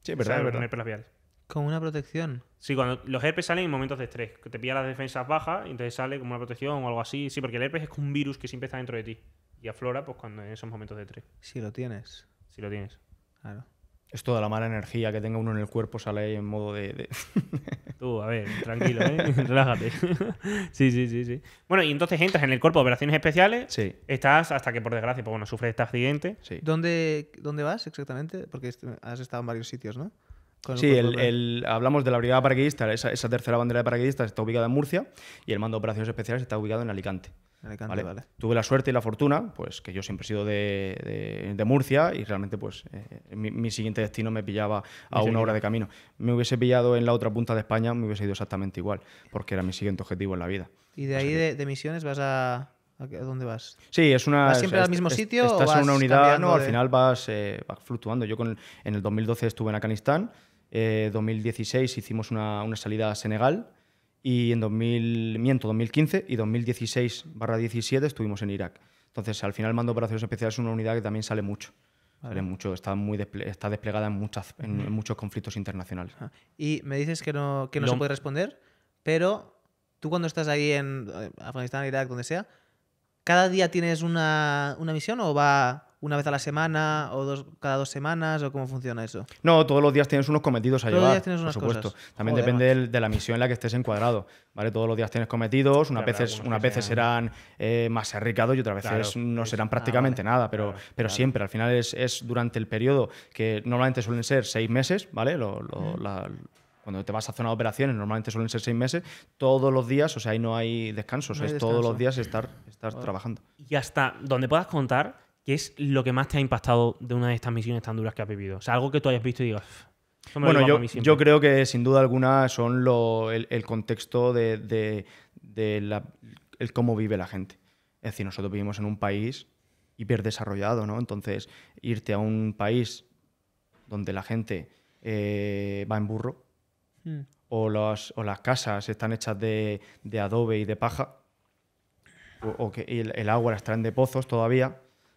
Sí, es verdad, es verdad. Con herpes labial. ¿Como una protección? Sí, cuando los herpes salen en momentos de estrés, que te pilla las defensas bajas y entonces sale como una protección o algo así. Sí, porque el herpes es como un virus que siempre está dentro de ti. Y aflora pues cuando en esos momentos de estrés. Si lo tienes. Si lo tienes. Claro. Es toda la mala energía que tenga uno en el cuerpo, sale ahí en modo de... de... Tú, a ver, tranquilo, ¿eh? Relájate. Sí, sí, sí, sí. Bueno, y entonces entras en el cuerpo de operaciones especiales. Sí. Estás hasta que, por desgracia, pues bueno, sufres este accidente. Sí. ¿Dónde, dónde vas exactamente? Porque has estado en varios sitios, ¿no? El sí, el, el, hablamos de la Brigada Paracaidista. Esa, esa tercera bandera de paracaidistas está ubicada en Murcia y el Mando de Operaciones Especiales está ubicado en Alicante. Alicante, vale. Vale. Tuve la suerte y la fortuna, pues que yo siempre he sido de, de, de Murcia y realmente pues eh, mi, mi siguiente destino me pillaba a una hora de camino. Me hubiese pillado en la otra punta de España, me hubiese ido exactamente igual, porque era mi siguiente objetivo en la vida. ¿Y de ahí, o sea, de, de misiones, vas a...? ¿A dónde vas? Sí, es una... ¿Vas siempre o sea, al mismo es, sitio? Estás o vas en una unidad, no, de... al final vas, eh, vas fluctuando. Yo con el, en el dos mil doce estuve en Afganistán, en eh, dos mil dieciséis hicimos una, una salida a Senegal y en dos mil, miento, dos mil quince y dos mil dieciséis barra diecisiete estuvimos en Irak. Entonces, al final, el Mando de Operaciones Especiales es una unidad que también sale mucho. Vale. Sale mucho, está, muy desple está desplegada en, muchas, en, en muchos conflictos internacionales. Ajá. Y me dices que no, que no, no se puede responder, pero tú cuando estás ahí en Afganistán, Irak, donde sea... ¿Cada día tienes una, una misión o va una vez a la semana o dos, cada dos semanas, o cómo funciona eso? No, todos los días tienes unos cometidos a todos llevar, los días tienes unas por supuesto. Cosas. También Joder, depende macho. de la misión en la que estés encuadrado, ¿vale? Todos los días tienes cometidos, unas claro, veces, unas veces serán eh, más arriesgados y otras veces claro, no serán prácticamente ah, vale. nada, pero, claro, pero claro. siempre, al final es, es durante el periodo que normalmente suelen ser seis meses, ¿vale? Lo, lo, mm. la, Cuando te vas a zona de operaciones, normalmente suelen ser seis meses, todos los días, o sea, ahí no hay descansos, no es descanso. Todos los días estar, estar bueno. trabajando. Y hasta donde puedas contar, ¿qué es lo que más te ha impactado de una de estas misiones tan duras que has vivido? O sea, algo que tú hayas visto y digas... Bueno, yo, yo creo que sin duda alguna son lo, el, el contexto de, de, de la, el cómo vive la gente. Es decir, nosotros vivimos en un país hiperdesarrollado, ¿no? Entonces, irte a un país donde la gente eh, va en burro, O, los, o las casas están hechas de, de adobe y de paja, o, o que el, el agua la extraen de pozos todavía,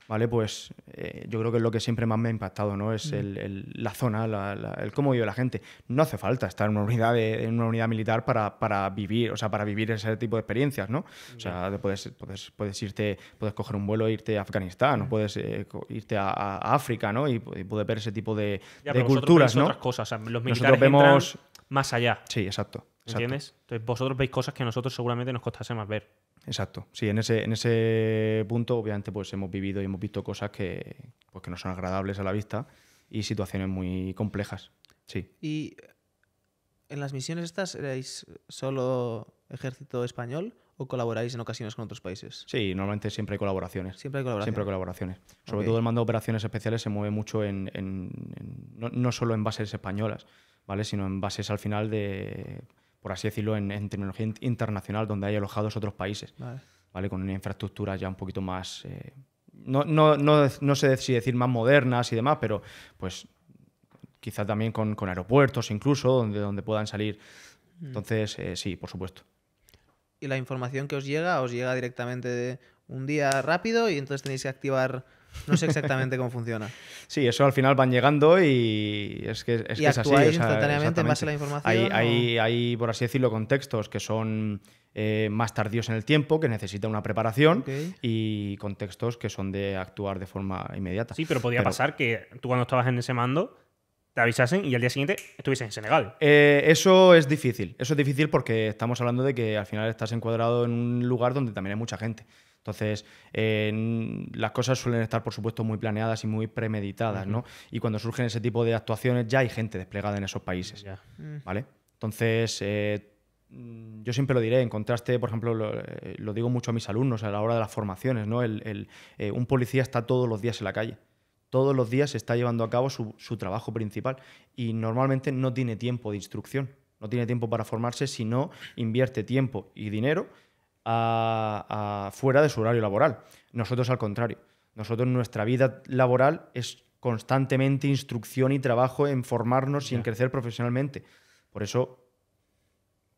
¿vale? Pues eh, yo creo que es lo que siempre más me ha impactado, ¿no? Es el, el, la zona, la, la, el cómo vive la gente. No hace falta estar en una unidad, de, en una unidad militar para, para vivir, o sea, para vivir ese tipo de experiencias, ¿no? O sea, puedes, puedes, puedes irte, puedes coger un vuelo e irte a Afganistán, o puedes eh, irte a, a África, ¿no? Y, y poder ver ese tipo de, ya, de culturas, ¿no? Otras cosas. O sea, los militares vemos entran... más allá. Sí, exacto. exacto. ¿Entiendes? Entonces vosotros veis cosas que a nosotros seguramente nos costase más ver. Exacto. Sí, en ese, en ese punto obviamente pues hemos vivido y hemos visto cosas que, pues, que no son agradables a la vista y situaciones muy complejas. Sí. ¿Y en las misiones estas erais solo Ejército Español o colaboráis en ocasiones con otros países? Sí, normalmente siempre hay colaboraciones. Siempre hay colaboraciones. Siempre hay colaboraciones. Sobre okay. todo el mando de operaciones especiales se mueve mucho en, en, en no, no solo en bases españolas, ¿vale? Sino en bases al final de, por así decirlo, en, en terminología internacional, donde hay alojados otros países, vale. ¿vale? Con una infraestructura ya un poquito más, eh, no, no, no, no sé si decir más modernas y demás, pero pues quizás también con, con aeropuertos incluso, donde, donde puedan salir. Entonces, eh, sí, por supuesto. ¿Y la información que os llega, os llega directamente de un día rápido y entonces tenéis que activar... No sé exactamente cómo funciona. Sí, eso al final van llegando y es que es, ¿Y que es así. ¿Actuáis instantáneamente en base a la información? Hay, o... hay, hay, por así decirlo, contextos que son eh, más tardíos en el tiempo, que necesitan una preparación, okay. y contextos que son de actuar de forma inmediata. Sí, pero podía pero... pasar que tú cuando estabas en ese mando... te avisasen y al día siguiente estuviesen en Senegal. Eh, eso es difícil. Eso es difícil porque estamos hablando de que al final estás encuadrado en un lugar donde también hay mucha gente. Entonces, eh, las cosas suelen estar, por supuesto, muy planeadas y muy premeditadas, uh-huh. ¿no? Y cuando surgen ese tipo de actuaciones ya hay gente desplegada en esos países, yeah. ¿vale? Entonces, eh, yo siempre lo diré, en contraste, por ejemplo, lo, lo digo mucho a mis alumnos a la hora de las formaciones, ¿no? El, el, eh, un policía está todos los días en la calle. Todos los días se está llevando a cabo su, su trabajo principal y normalmente no tiene tiempo de instrucción, no tiene tiempo para formarse si no invierte tiempo y dinero a, a fuera de su horario laboral. Nosotros al contrario, nosotros nuestra vida laboral es constantemente instrucción y trabajo en formarnos y en crecer profesionalmente. Por eso...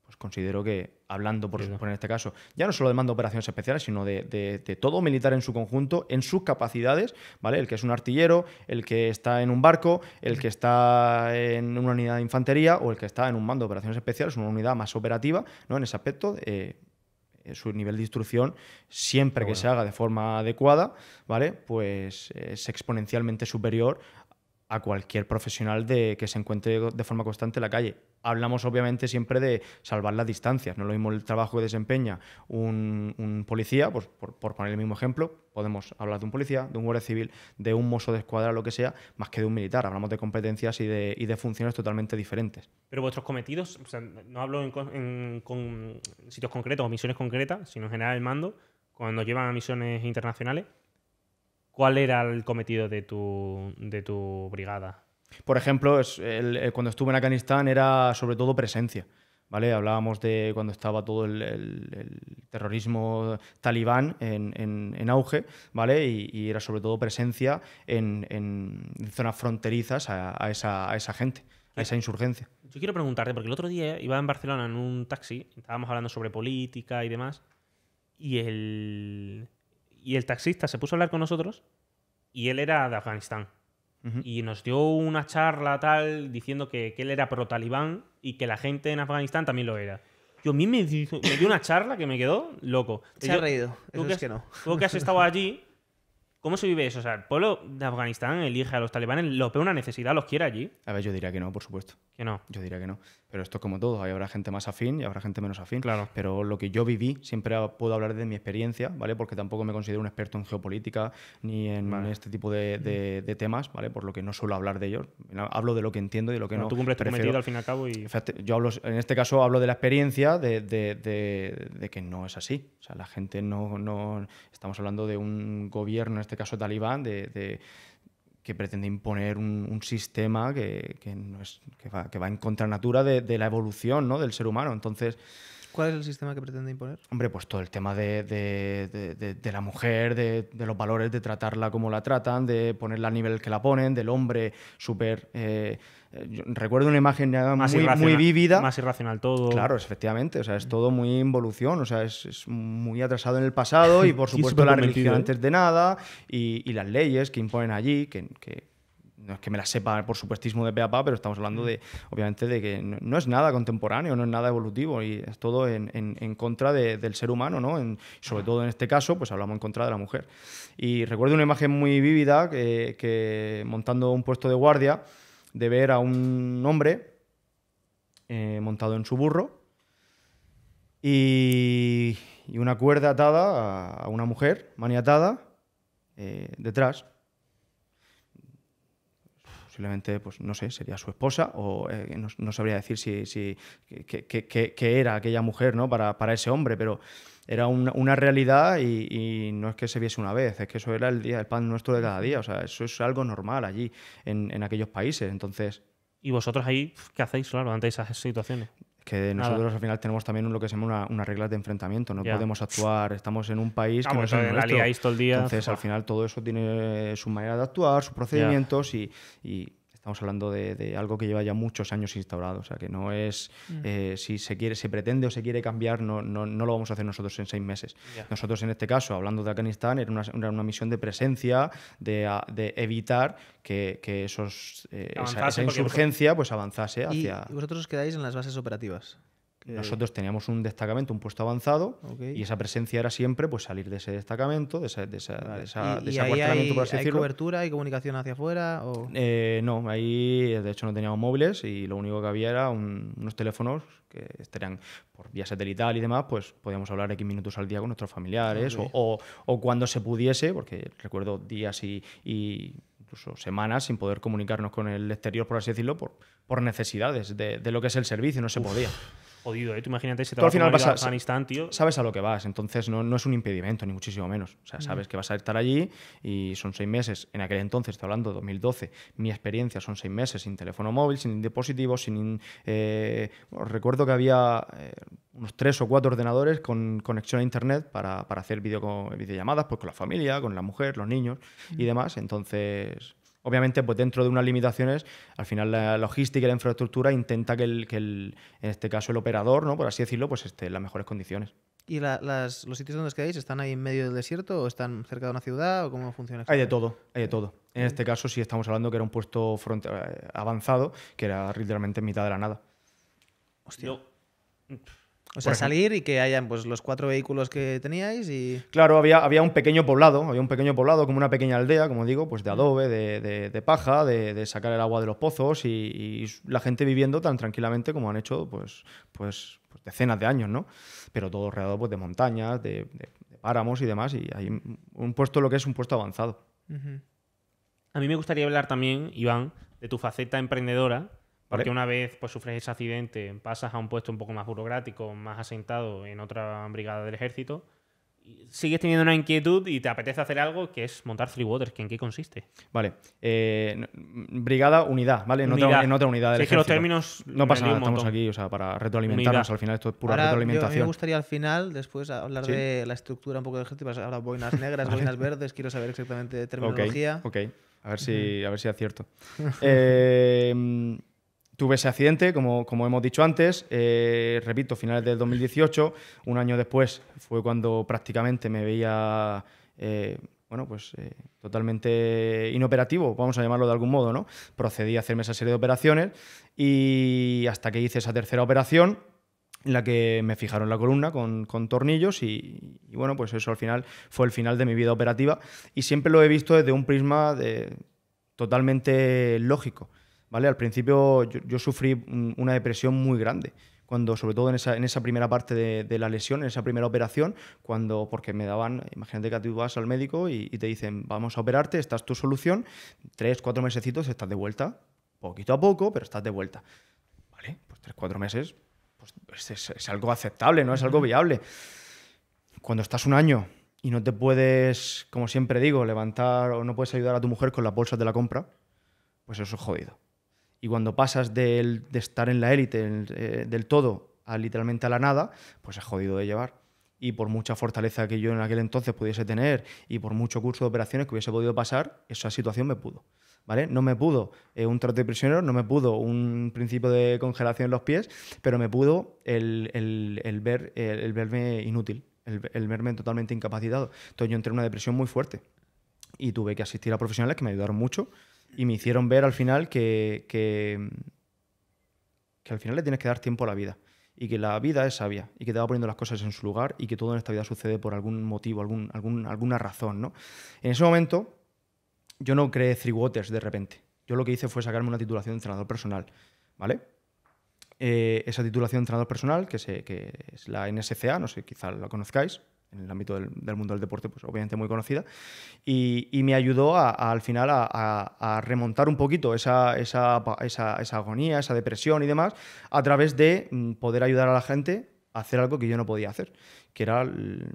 pues considero que, hablando por, sí, por en este caso, ya no solo de mando de operaciones especiales, sino de, de, de todo militar en su conjunto, en sus capacidades, ¿vale? El que es un artillero, el que está en un barco, el que está en una unidad de infantería o el que está en un mando de operaciones especiales, una unidad más operativa, ¿no? En ese aspecto, eh, su nivel de instrucción, siempre bueno. que se haga de forma adecuada, ¿vale? Pues es exponencialmente superior a cualquier profesional de, que se encuentre de forma constante en la calle. Hablamos obviamente siempre de salvar las distancias, no es lo mismo el trabajo que desempeña un, un policía, pues, por, por poner el mismo ejemplo, podemos hablar de un policía, de un guardia civil, de un mozo de escuadra, lo que sea, más que de un militar, hablamos de competencias y de, y de funciones totalmente diferentes. Pero vuestros cometidos, o sea, no hablo en, en con sitios concretos o misiones concretas, sino en general el mando, cuando llevan a misiones internacionales, ¿cuál era el cometido de tu, de tu brigada? Por ejemplo, es el, el, cuando estuve en Afganistán era sobre todo presencia, ¿vale? Hablábamos de cuando estaba todo el, el, el terrorismo talibán en, en, en auge, ¿vale? Y, y era sobre todo presencia en, en zonas fronterizas a, a, esa, a esa gente, a esa insurgencia. Yo quiero preguntarte, porque el otro día iba en Barcelona en un taxi, estábamos hablando sobre política y demás, y el... y el taxista se puso a hablar con nosotros y él era de Afganistán. Uh-huh. Y nos dio una charla tal diciendo que, que él era pro-talibán y que la gente en Afganistán también lo era. Yo a mí me, me dio una charla que me quedó loco. Se yo, ha reído. Eso es que no. Tú que has estado allí, ¿Cómo se vive eso? O sea, el pueblo de Afganistán elige a los talibanes, los ve una necesidad, los quiere allí. A ver, yo diría que no, por supuesto. Que no. Yo diría que no. Pero esto es como todo. Ahí habrá gente más afín y habrá gente menos afín. Claro. Pero lo que yo viví, siempre puedo hablar de mi experiencia, ¿vale? Porque tampoco me considero un experto en geopolítica ni en vale. este tipo de, de, de temas, ¿vale? Por lo que no suelo hablar de ellos. Hablo de lo que entiendo y de lo que bueno, no. Tú cumples tu cometido al fin y al cabo. Y... Yo hablo, en este caso hablo de la experiencia de, de, de, de que no es así. O sea, la gente no, no... Estamos hablando de un gobierno... este caso talibán, de, de, que pretende imponer un, un sistema que, que, no es, que, va, que va en contranatura de, de la evolución, ¿no? del ser humano. Entonces, ¿cuál es el sistema que pretende imponer? Hombre, pues todo el tema de, de, de, de, de la mujer, de, de los valores, de tratarla como la tratan, de ponerla al nivel que la ponen, del hombre súper... Eh, recuerdo una imagen más muy, muy vívida. Más irracional todo. Claro, efectivamente. O sea, es todo muy involución. O sea, es, es muy atrasado en el pasado y, por supuesto, la religión antes de nada y, y las leyes que imponen allí, que, que no es que me las sepa por supuestismo de pe a pa, pero estamos hablando, de obviamente, de que no, no es nada contemporáneo, no es nada evolutivo y es todo en, en, en contra de, del ser humano, ¿no? En, sobre todo en este caso, pues hablamos en contra de la mujer. Y recuerdo una imagen muy vívida que, que montando un puesto de guardia, de ver a un hombre eh, montado en su burro y, y una cuerda atada a una mujer maniatada eh, detrás. Posiblemente, pues no sé, sería su esposa o eh, no, no sabría decir si, si, que, que, que, que era aquella mujer, ¿no? para, para ese hombre, pero... Era una, una realidad y, y no es que se viese una vez, es que eso era el día, el pan nuestro de cada día. O sea, eso es algo normal allí, en, en aquellos países. Entonces... ¿Y vosotros ahí qué hacéis, claro, ante esas situaciones? Que nosotros Nada. al final tenemos también lo que se llama una, una regla de enfrentamiento. No yeah. podemos actuar, estamos en un país que no es el nuestro. Todo el día. Entonces, ah. al final, todo eso tiene su manera de actuar, sus procedimientos yeah. y... y Estamos hablando de, de algo que lleva ya muchos años instaurado. O sea, que no es... Mm. Eh, si se quiere, se pretende o se quiere cambiar, no, no, no lo vamos a hacer nosotros en seis meses. Yeah. Nosotros, en este caso, hablando de Afganistán, era una, era una misión de presencia, de, de evitar que, que esos, eh, esa, esa insurgencia pues, avanzase hacia... ¿Y vosotros os quedáis en las bases operativas? Nosotros teníamos un destacamento, un puesto avanzado, okay. y esa presencia era siempre pues, salir de ese destacamento, de ese, de esa, de esa, ¿Y, de ese y acuartelamiento, hay, por así ¿hay decirlo. ¿Hay cobertura y comunicación hacia afuera? O... Eh, no, ahí de hecho no teníamos móviles y lo único que había era un, unos teléfonos que estarían por vía satelital y demás, pues podíamos hablar X minutos al día con nuestros familiares okay. o, o, o cuando se pudiese, porque recuerdo días y... y incluso semanas sin poder comunicarnos con el exterior, por así decirlo, por, por necesidades de, de lo que es el servicio, no se Uf, podía. Jodido, ¿eh? Tú imagínate si te vas a Afganistán, tío. Sabes a lo que vas, entonces no, no es un impedimento, ni muchísimo menos. O sea, sabes que vas a estar allí y son seis meses. En aquel entonces, estoy hablando de dos mil doce, mi experiencia son seis meses sin teléfono móvil, sin dispositivos, sin... Eh, recuerdo que había... Eh, unos tres o cuatro ordenadores con conexión a internet para, para hacer video, videollamadas pues, con la familia, con la mujer, los niños mm. y demás. Entonces, obviamente, pues dentro de unas limitaciones, al final la logística y la infraestructura intenta que, el, que el, en este caso el operador, ¿no? por así decirlo, pues esté en las mejores condiciones. ¿Y la, las, los sitios donde os quedáis están ahí en medio del desierto o están cerca de una ciudad o cómo funciona esto? Hay de todo, hay de todo. En este caso sí estamos hablando que era un puesto front, avanzado que era literalmente en mitad de la nada. Hostia. Yo... O sea, salir y que hayan pues, los cuatro vehículos que teníais y... Claro, había, había un pequeño poblado, había un pequeño poblado, como una pequeña aldea, como digo, pues de adobe, de, de, de paja, de, de sacar el agua de los pozos y, y la gente viviendo tan tranquilamente como han hecho pues, pues, pues decenas de años, ¿no? Pero todo rodeado pues, de montañas, de, de, de páramos y demás, y hay un puesto, lo que es un puesto avanzado. Uh-huh. A mí me gustaría hablar también, Iván, de tu faceta emprendedora. Porque una vez pues, sufres ese accidente, pasas a un puesto un poco más burocrático, más asentado en otra brigada del ejército, sigues teniendo una inquietud y te apetece hacer algo que es montar Three Waters, que en qué consiste. Vale. Eh, brigada, unidad, ¿vale? En, unidad. Otra, en otra unidad del sí, ejército. Es que los términos... No pasa nada, estamos aquí o sea, para retroalimentarnos. Unidad. Al final esto es pura ahora, retroalimentación. Yo, a mí me gustaría al final, después, hablar ¿Sí? de la estructura un poco del ejército. Ahora boinas negras, ¿Vale? boinas verdes, quiero saber exactamente de terminología. Ok, ok. A ver si, a ver si acierto. eh... Tuve ese accidente, como, como hemos dicho antes, eh, repito, finales del dos mil dieciocho, un año después fue cuando prácticamente me veía eh, bueno, pues, eh, totalmente inoperativo, vamos a llamarlo de algún modo, ¿no? Procedí a hacerme esa serie de operaciones y hasta que hice esa tercera operación en la que me fijaron la columna con, con tornillos y, y bueno, pues eso al final fue el final de mi vida operativa y siempre lo he visto desde un prisma de, totalmente lógico, ¿vale? Al principio yo, yo sufrí una depresión muy grande, cuando, sobre todo en esa, en esa primera parte de, de la lesión, en esa primera operación, cuando, porque me daban, imagínate que tú vas al médico y, y te dicen, vamos a operarte, esta es tu solución, tres, cuatro mesecitos estás de vuelta, poquito a poco, pero estás de vuelta. Vale, pues tres, cuatro meses... Pues es, es algo aceptable, ¿no? Es algo viable. Cuando estás un año y no te puedes, como siempre digo, levantar o no puedes ayudar a tu mujer con las bolsas de la compra, pues eso es jodido. Y cuando pasas del, de estar en la élite eh, del todo a literalmente a la nada, pues es jodido de llevar. Y por mucha fortaleza que yo en aquel entonces pudiese tener y por mucho curso de operaciones que hubiese podido pasar, esa situación me pudo. ¿Vale? No me pudo eh, un trote de prisionero, no me pudo un principio de congelación en los pies, pero me pudo el, el, el, ver, el, el verme inútil, el, el verme totalmente incapacitado. Entonces yo entré en una depresión muy fuerte y tuve que asistir a profesionales que me ayudaron mucho y me hicieron ver al final que, que, que al final le tienes que dar tiempo a la vida y que la vida es sabia y que te va poniendo las cosas en su lugar y que todo en esta vida sucede por algún motivo, algún, algún, alguna razón, ¿no? En ese momento... Yo no creé Three Waters de repente. Yo lo que hice fue sacarme una titulación de entrenador personal, ¿vale? Eh, esa titulación de entrenador personal, que, se, que es la N S C A, no sé, quizá la conozcáis, en el ámbito del, del mundo del deporte, pues obviamente muy conocida, y, y me ayudó a, a, al final a, a, a remontar un poquito esa, esa, esa, esa agonía, esa depresión y demás, a través de poder ayudar a la gente a hacer algo que yo no podía hacer, que era... El,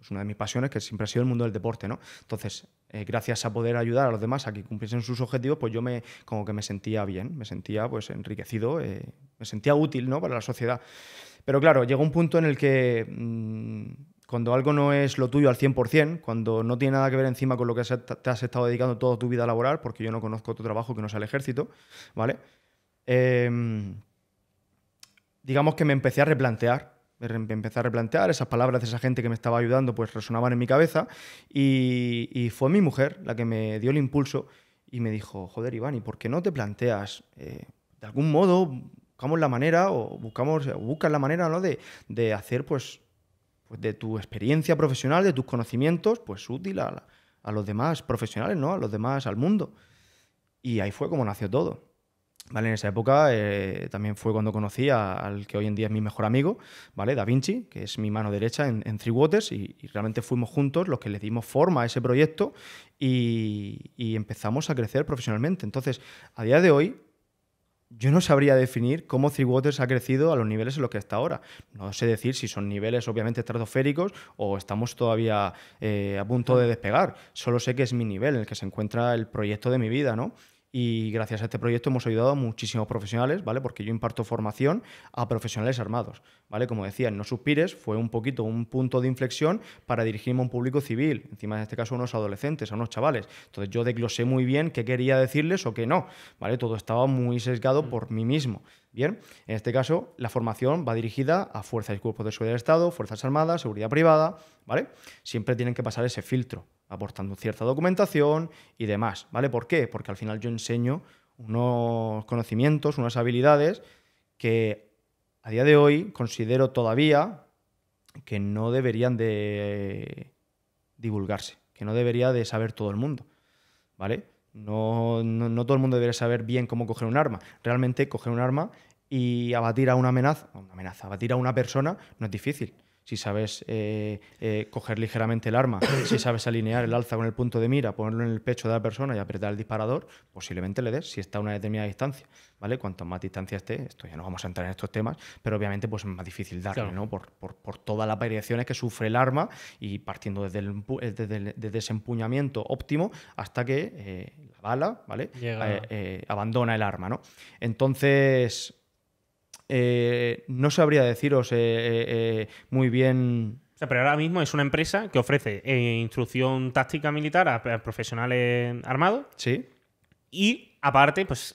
pues una de mis pasiones, que siempre ha sido el mundo del deporte, ¿no? Entonces, eh, gracias a poder ayudar a los demás a que cumpliesen sus objetivos, pues yo me, como que me sentía bien, me sentía pues, enriquecido, eh, me sentía útil, ¿no? Para la sociedad. Pero claro, llegó un punto en el que mmm, cuando algo no es lo tuyo al cien por cien, cuando no tiene nada que ver encima con lo que te has estado dedicando toda tu vida laboral, porque yo no conozco otro trabajo que no sea el ejército, ¿vale? Eh, digamos que me empecé a replantear Empecé a replantear esas palabras de esa gente que me estaba ayudando, pues resonaban en mi cabeza y, y fue mi mujer la que me dio el impulso y me dijo, joder, Iván, ¿y por qué no te planteas eh, de algún modo buscamos la manera o buscamos o buscas la manera, ¿no? de, de hacer pues, pues de tu experiencia profesional, de tus conocimientos, pues útil a, a los demás profesionales, ¿no? A los demás, al mundo. Y ahí fue como nació todo. Vale, en esa época eh, también fue cuando conocí a, al que hoy en día es mi mejor amigo, ¿vale? Da Vinci, que es mi mano derecha en, en Three Waters, y, y realmente fuimos juntos los que le dimos forma a ese proyecto y, y empezamos a crecer profesionalmente. Entonces, a día de hoy, yo no sabría definir cómo Three Waters ha crecido a los niveles en los que está ahora. No sé decir si son niveles obviamente estratosféricos o estamos todavía eh, a punto de despegar. Solo sé que es mi nivel en el que se encuentra el proyecto de mi vida, ¿no? Y gracias a este proyecto hemos ayudado a muchísimos profesionales, ¿vale? Porque yo imparto formación a profesionales armados, ¿vale? Como decía, No Suspires fue un poquito un punto de inflexión para dirigirme a un público civil, encima en este caso a unos adolescentes, a unos chavales. Entonces yo desglosé muy bien qué quería decirles o qué no, ¿vale? Todo estaba muy sesgado por mí mismo. Bien, en este caso la formación va dirigida a fuerzas y cuerpos de seguridad del Estado, fuerzas armadas, seguridad privada, ¿vale? Siempre tienen que pasar ese filtro, aportando cierta documentación y demás, ¿vale? ¿Por qué? Porque al final yo enseño unos conocimientos, unas habilidades que a día de hoy considero todavía que no deberían de divulgarse, que no debería de saber todo el mundo, ¿vale? No, no, no todo el mundo debería saber bien cómo coger un arma. Realmente coger un arma y abatir a una amenaza, una amenaza, abatir a una persona no es difícil. Si sabes eh, eh, coger ligeramente el arma, si sabes alinear el alza con el punto de mira, ponerlo en el pecho de la persona y apretar el disparador, posiblemente le des si está a una determinada distancia, ¿vale? Cuanto más distancia esté, esto ya no vamos a entrar en estos temas, pero obviamente pues, es más difícil darle, claro, ¿no? Por, por, por todas las variaciones que sufre el arma y partiendo desde el, desde el desde ese empuñamiento óptimo hasta que eh, la bala, ¿vale? Llega. Eh, eh, abandona el arma, ¿no? Entonces... Eh, no sabría deciros eh, eh, eh, muy bien... O sea, pero ahora mismo es una empresa que ofrece eh, instrucción táctica militar a, a profesionales armados. Sí. Y aparte, pues...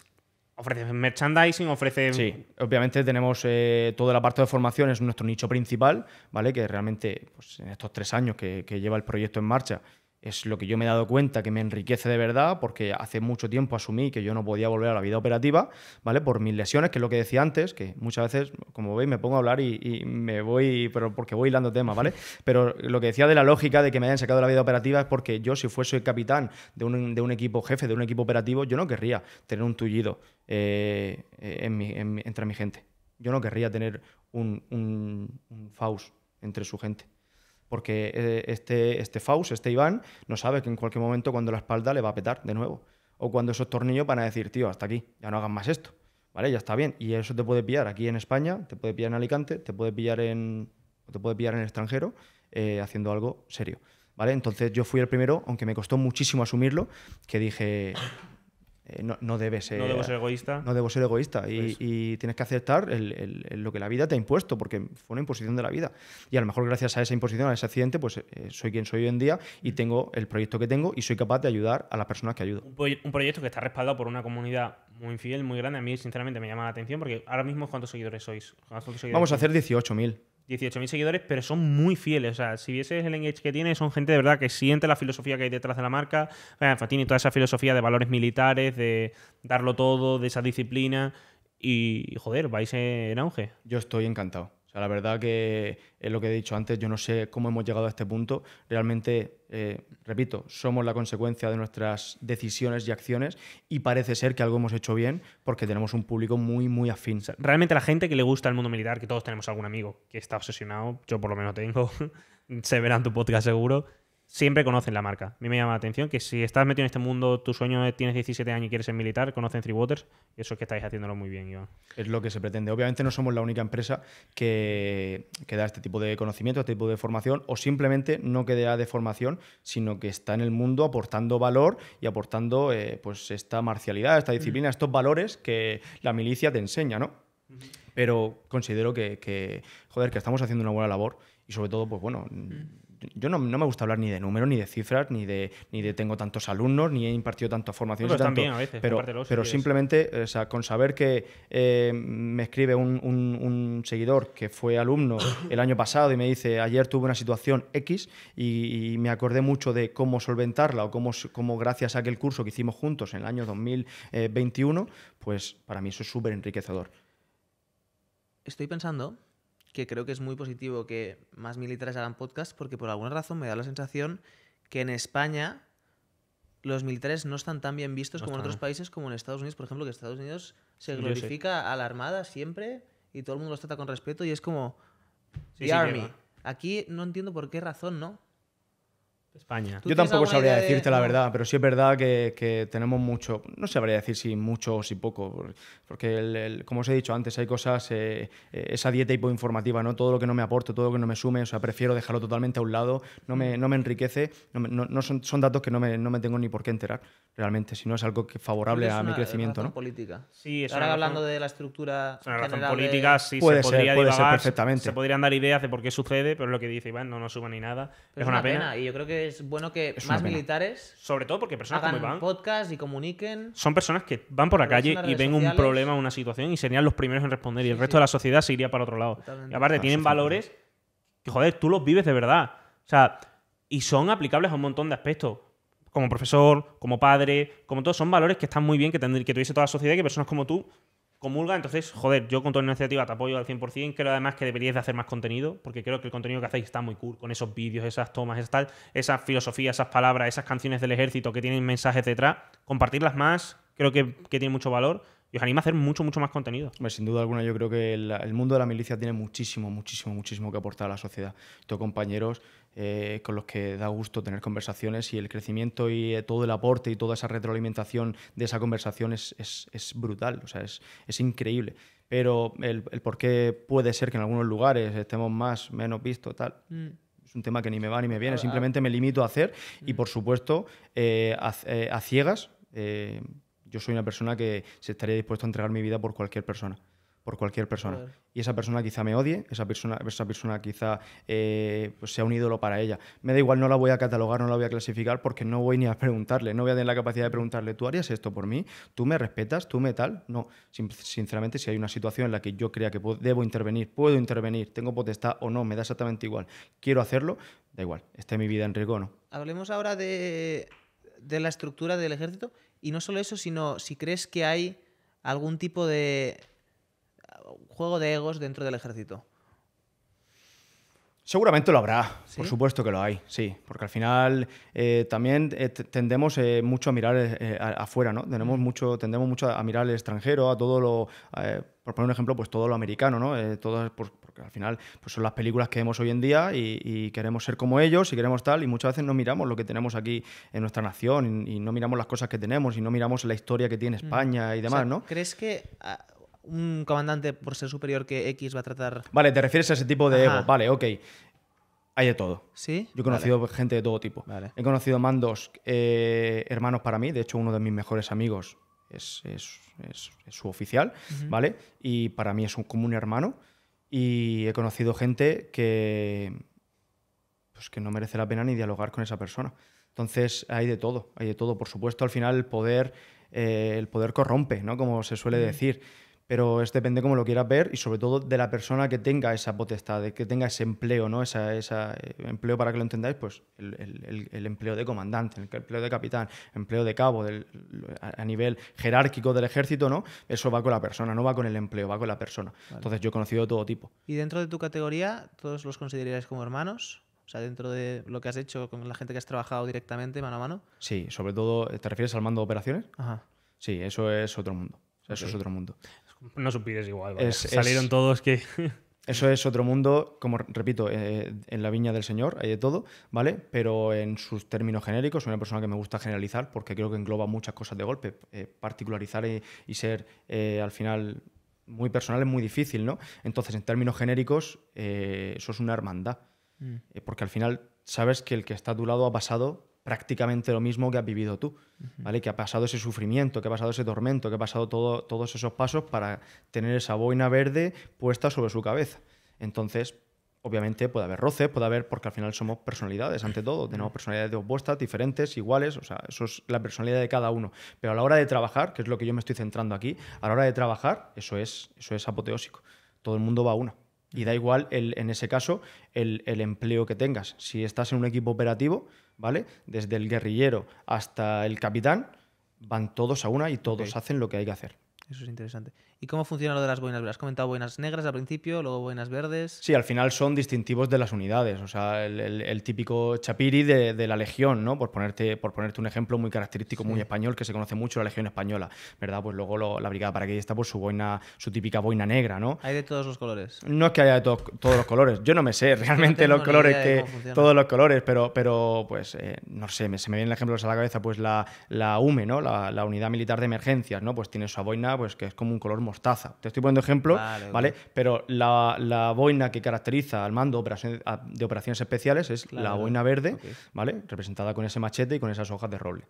Ofrece merchandising, ofrece... Sí, obviamente tenemos eh, toda la parte de formación, es nuestro nicho principal, ¿vale? Que realmente pues, en estos tres años que, que lleva el proyecto en marcha... es lo que yo me he dado cuenta que me enriquece de verdad, porque hace mucho tiempo asumí que yo no podía volver a la vida operativa, ¿vale? Por mis lesiones, que es lo que decía antes, que muchas veces, como veis, me pongo a hablar y, y me voy, pero porque voy hilando temas, ¿vale? Pero lo que decía de la lógica de que me hayan sacado de la vida operativa es porque yo, si fuese el capitán de un, de un equipo jefe, de un equipo operativo, yo no querría tener un tullido eh, en mi, en, entre mi gente. Yo no querría tener un, un, un Faust entre su gente. Porque este, este Faust, este Iván, no sabe que en cualquier momento cuando la espalda le va a petar de nuevo. O cuando esos tornillos van a decir, tío, hasta aquí, ya no hagas más esto, ¿vale? Ya está bien. Y eso te puede pillar aquí en España, te puede pillar en Alicante, te puede pillar en, te puede pillar en el extranjero eh, haciendo algo serio, ¿vale? Entonces yo fui el primero, aunque me costó muchísimo asumirlo, que dije... Eh, no, no debes ser, no debo ser egoísta. No debo ser egoísta. Y, pues. y tienes que aceptar el, el, el, lo que la vida te ha impuesto, porque fue una imposición de la vida. Y a lo mejor gracias a esa imposición, a ese accidente, pues eh, soy quien soy hoy en día y tengo el proyecto que tengo y soy capaz de ayudar a las personas que ayudo. Un, proye un proyecto que está respaldado por una comunidad muy fiel, muy grande. A mí, sinceramente, me llama la atención porque ahora mismo, ¿cuántos seguidores sois? ¿Cuántos seguidores Vamos a hacer dieciocho mil. dieciocho mil seguidores, pero son muy fieles. O sea, si vieses el engage que tiene, son gente de verdad que siente la filosofía que hay detrás de la marca. En fin, tiene toda esa filosofía de valores militares, de darlo todo, de esa disciplina. Y, joder, vais en auge. Yo estoy encantado. O sea, la verdad que es lo que he dicho antes. Yo no sé cómo hemos llegado a este punto. Realmente, eh, repito, somos la consecuencia de nuestras decisiones y acciones y parece ser que algo hemos hecho bien porque tenemos un público muy, muy afín. O sea, realmente la gente que le gusta el mundo militar, que todos tenemos algún amigo que está obsesionado, yo por lo menos tengo, se verán tu podcast seguro, siempre conocen la marca. A mí me llama la atención que si estás metido en este mundo, tu sueño es, tienes diecisiete años y quieres ser militar, conocen Three Waters y eso es que estáis haciéndolo muy bien, Iván. Es lo que se pretende. Obviamente no somos la única empresa que, que da este tipo de conocimiento, este tipo de formación, o simplemente no que da de formación, sino que está en el mundo aportando valor y aportando eh, pues esta marcialidad, esta disciplina, estos valores que la milicia te enseña, ¿no? Pero considero que, que, joder, que estamos haciendo una buena labor y sobre todo, pues bueno... Yo no, no me gusta hablar ni de números, ni de cifras, ni de, ni de tengo tantos alumnos, ni he impartido tantas formaciones. Pero, tanto, bien a veces, pero, los, pero si simplemente o sea, con saber que eh, me escribe un, un, un seguidor que fue alumno el año pasado y me dice, ayer tuve una situación X y, y me acordé mucho de cómo solventarla o cómo, cómo gracias a aquel curso que hicimos juntos en el año dos mil veintiuno, pues para mí eso es súper enriquecedor. Estoy pensando... que creo que es muy positivo que más militares hagan podcast porque por alguna razón me da la sensación que en España los militares no están tan bien vistos no como en otros países, como en Estados Unidos, por ejemplo, que Estados Unidos se glorifica a la Armada siempre y todo el mundo los trata con respeto y es como The sí, sí, Army. Lleva. Aquí no entiendo por qué razón, ¿no? España. Yo tampoco sabría de... decirte la verdad, pero sí es verdad que, que tenemos mucho, no sabría decir si mucho o si poco, porque el, el, como os he dicho antes, hay cosas, eh, eh, esa dieta hipoinformativa, ¿no? Todo lo que no me aporte, todo lo que no me sume, o sea, prefiero dejarlo totalmente a un lado, no me, no me enriquece, no, me, no, no son, son datos que no me, no me tengo ni por qué enterar, realmente, si no es algo que favorable es a una, mi crecimiento. ¿No? Política. Sí, es ahora una hablando razón, de la estructura es una razón general política, de... sí, puede se ser, podría puede divagar, ser perfectamente. Se podrían dar ideas de por qué sucede, pero lo que dice Iván no nos suma ni nada, pero es una, una pena. pena. Y yo creo que es bueno que es más militares sobre todo porque personas hagan como Iván, podcast y comuniquen. Son personas que van por la calle y ven sociales. un problema, una situación y serían los primeros en responder sí, y el resto sí. de la sociedad se iría para otro lado. Totalmente. Y aparte, claro, tienen valores que, joder, tú los vives de verdad. O sea, y son aplicables a un montón de aspectos. Como profesor, como padre, como todo. Son valores que están muy bien, que, que tuviese toda la sociedad y que personas como tú comulgan. Entonces, joder, yo con toda la iniciativa te apoyo al cien por cien. Creo además que deberíais de hacer más contenido, porque creo que el contenido que hacéis está muy cool, con esos vídeos, esas tomas, esas tal, esas filosofías, esas palabras, esas canciones del ejército que tienen mensajes detrás. Compartirlas más, creo que, que tiene mucho valor. Y os animo a hacer mucho, mucho más contenido. Pues sin duda alguna, yo creo que el, el mundo de la milicia tiene muchísimo, muchísimo, muchísimo que aportar a la sociedad. Tengo compañeros eh, con los que da gusto tener conversaciones y el crecimiento y eh, todo el aporte y toda esa retroalimentación de esa conversación es, es, es brutal, o sea, es, es increíble. Pero el, el por qué puede ser que en algunos lugares estemos más, menos vistos, tal... Mm. Es un tema que ni me va ni me viene, ah, simplemente ah. me limito a hacer mm. y, por supuesto, eh, a, eh, a ciegas... Eh, yo soy una persona que se estaría dispuesto a entregar mi vida por cualquier persona. Por cualquier persona. Y esa persona quizá me odie, esa persona, esa persona quizá eh, pues sea un ídolo para ella. Me da igual, no la voy a catalogar, no la voy a clasificar porque no voy ni a preguntarle, no voy a tener la capacidad de preguntarle, ¿tú harías esto por mí? ¿Tú me respetas? ¿Tú me tal? No. Sin, sinceramente, si hay una situación en la que yo crea que puedo, debo intervenir, puedo intervenir, tengo potestad o no, me da exactamente igual, quiero hacerlo, da igual, esté mi vida en riesgo o no. hablemos ahora de, de la estructura del ejército. Y no solo eso, sino si crees que hay algún tipo de juego de egos dentro del ejército. Seguramente lo habrá, ¿sí? Por supuesto que lo hay, sí, porque al final eh, también eh, tendemos eh, mucho a mirar eh, a, afuera, ¿no? Tenemos mucho, tendemos mucho a mirar al extranjero, a todo lo, eh, por poner un ejemplo, pues todo lo americano, ¿no? Eh, todo, pues, porque al final pues son las películas que vemos hoy en día y, y queremos ser como ellos y queremos tal, y muchas veces no miramos lo que tenemos aquí en nuestra nación y, y no miramos las cosas que tenemos y no miramos la historia que tiene España y demás, o sea, ¿no? ¿Crees que... A... un comandante por ser superior que X va a tratar...? Vale, te refieres a ese tipo de ego. Vale, ok. Hay de todo. ¿Sí? Yo he conocido vale. gente de todo tipo. Vale. He conocido mandos eh, hermanos para mí. De hecho, uno de mis mejores amigos es, es, es, es su oficial, uh-huh. ¿vale? Y para mí es un, como un hermano. Y he conocido gente que, pues, que no merece la pena ni dialogar con esa persona. Entonces, hay de todo. Hay de todo, por supuesto. Al final, el poder, eh, el poder corrompe, ¿no? Como se suele uh-huh. decir. Pero es depende cómo lo quieras ver y sobre todo de la persona que tenga esa potestad, de que tenga ese empleo, ¿no? Ese esa, empleo, para que lo entendáis, pues el, el, el empleo de comandante, el empleo de capitán, empleo de cabo, del, a nivel jerárquico del ejército, ¿no? Eso va con la persona, no va con el empleo, va con la persona. Vale. Entonces yo he conocido de todo tipo. ¿Y dentro de tu categoría, todos los considerarías como hermanos? O sea, dentro de lo que has hecho con la gente que has trabajado directamente, mano a mano. Sí, sobre todo, ¿te refieres al mando de operaciones? Ajá. Sí, eso es otro mundo. Eso okay. es otro mundo. No supires igual, ¿vale? es, salieron es, todos que... Eso es otro mundo, como repito, eh, en la viña del Señor hay de todo, ¿vale? Pero en sus términos genéricos, soy una persona que me gusta generalizar porque creo que engloba muchas cosas de golpe. Eh, particularizar y, y ser, eh, al final, muy personal es muy difícil, ¿no? Entonces, en términos genéricos, eh, eso es una hermandad. Mm. Eh, porque al final sabes que el que está a tu lado ha pasado... prácticamente lo mismo que has vivido tú, ¿vale? Que ha pasado ese sufrimiento, que ha pasado ese tormento, que ha pasado todo, todos esos pasos para tener esa boina verde puesta sobre su cabeza. Entonces, obviamente puede haber roces, puede haber, porque al final somos personalidades, ante todo, tenemos personalidades opuestas, diferentes, iguales, o sea, eso es la personalidad de cada uno. Pero a la hora de trabajar, que es lo que yo me estoy centrando aquí, a la hora de trabajar, eso es, eso es apoteósico. Todo el mundo va a una. Y da igual, el, en ese caso, el, el empleo que tengas. Si estás en un equipo operativo, ¿vale? Desde el guerrillero hasta el capitán, van todos a una y todos okay. hacen lo que hay que hacer. Eso es interesante. ¿Y cómo funciona lo de las boinas verdes? Has comentado boinas negras al principio, luego boinas verdes... Sí, al final son distintivos de las unidades. O sea, el, el, el típico chapiri de, de la Legión, ¿no? Por ponerte, por ponerte un ejemplo muy característico, sí. muy español, que se conoce mucho, la Legión Española, ¿verdad? Pues luego lo, la Brigada Paracaidista, pues su boina, su típica boina negra, ¿no? Hay de todos los colores. No es que haya de to todos los colores. Yo no me sé realmente no los colores que... Todos los colores, pero, pero pues, eh, no sé, me, se me vienen ejemplos a la cabeza, pues la, la U M E, ¿no? La, la Unidad Militar de Emergencias, ¿no? Pues tiene su boina pues que es como un color mostaza. Te estoy poniendo ejemplo, ¿vale? ¿vale? Okay. Pero la, la boina que caracteriza al mando de operaciones especiales es claro, la boina verde, okay. ¿vale? Representada con ese machete y con esas hojas de roble.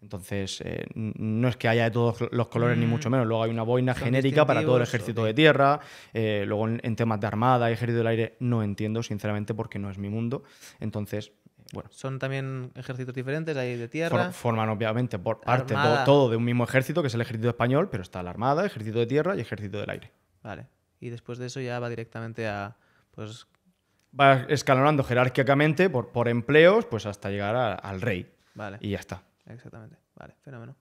Entonces, eh, no es que haya de todos los colores, mm. ni mucho menos. Luego hay una boina genérica para todo el ejército okay. de tierra. Eh, luego, en, en temas de armada y ejército del aire, no entiendo, sinceramente, porque no es mi mundo. Entonces... Bueno. Son también ejércitos diferentes, hay de tierra. For, forman obviamente por parte todo, todo de un mismo ejército, que es el ejército español, pero está la Armada, ejército de tierra y ejército del aire. Vale. Y después de eso ya va directamente a... pues va escalonando jerárquicamente por, por empleos, pues hasta llegar a, al rey. Vale. Y ya está. Exactamente. Vale, fenómeno.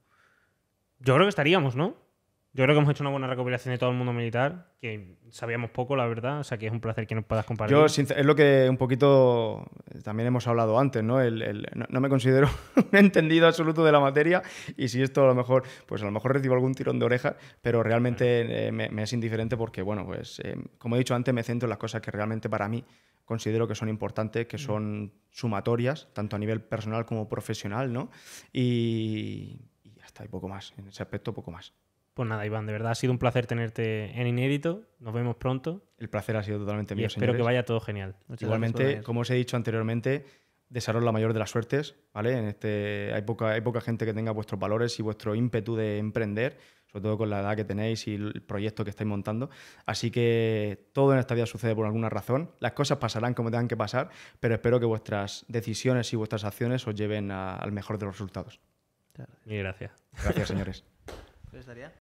Yo creo que estaríamos, ¿no? Yo creo que hemos hecho una buena recopilación de todo el mundo militar, que sabíamos poco, la verdad. O sea, que es un placer que nos puedas compartir. Yo, es lo que un poquito también hemos hablado antes, ¿no? El, el, no, no me considero un entendido absoluto de la materia y si esto a lo mejor, pues a lo mejor recibo algún tirón de orejas, pero realmente bueno. eh, me, me es indiferente porque, bueno, pues eh, como he dicho antes, me centro en las cosas que realmente para mí considero que son importantes, que son sumatorias, tanto a nivel personal como profesional, ¿no? Y, y ya está, y poco más. En ese aspecto, poco más. Pues nada, Iván, de verdad ha sido un placer tenerte en Inédito. Nos vemos pronto. El placer ha sido totalmente mío, señores. Espero que vaya todo genial. Muchas Igualmente, como os he dicho anteriormente, desearos la mayor de las suertes, ¿vale? En este, hay poca, hay poca gente que tenga vuestros valores y vuestro ímpetu de emprender, sobre todo con la edad que tenéis y el proyecto que estáis montando. Así que todo en esta vida sucede por alguna razón. Las cosas pasarán como tengan que pasar, pero espero que vuestras decisiones y vuestras acciones os lleven a, al mejor de los resultados. Muchas gracias. Gracias, señores. ¿Estaría?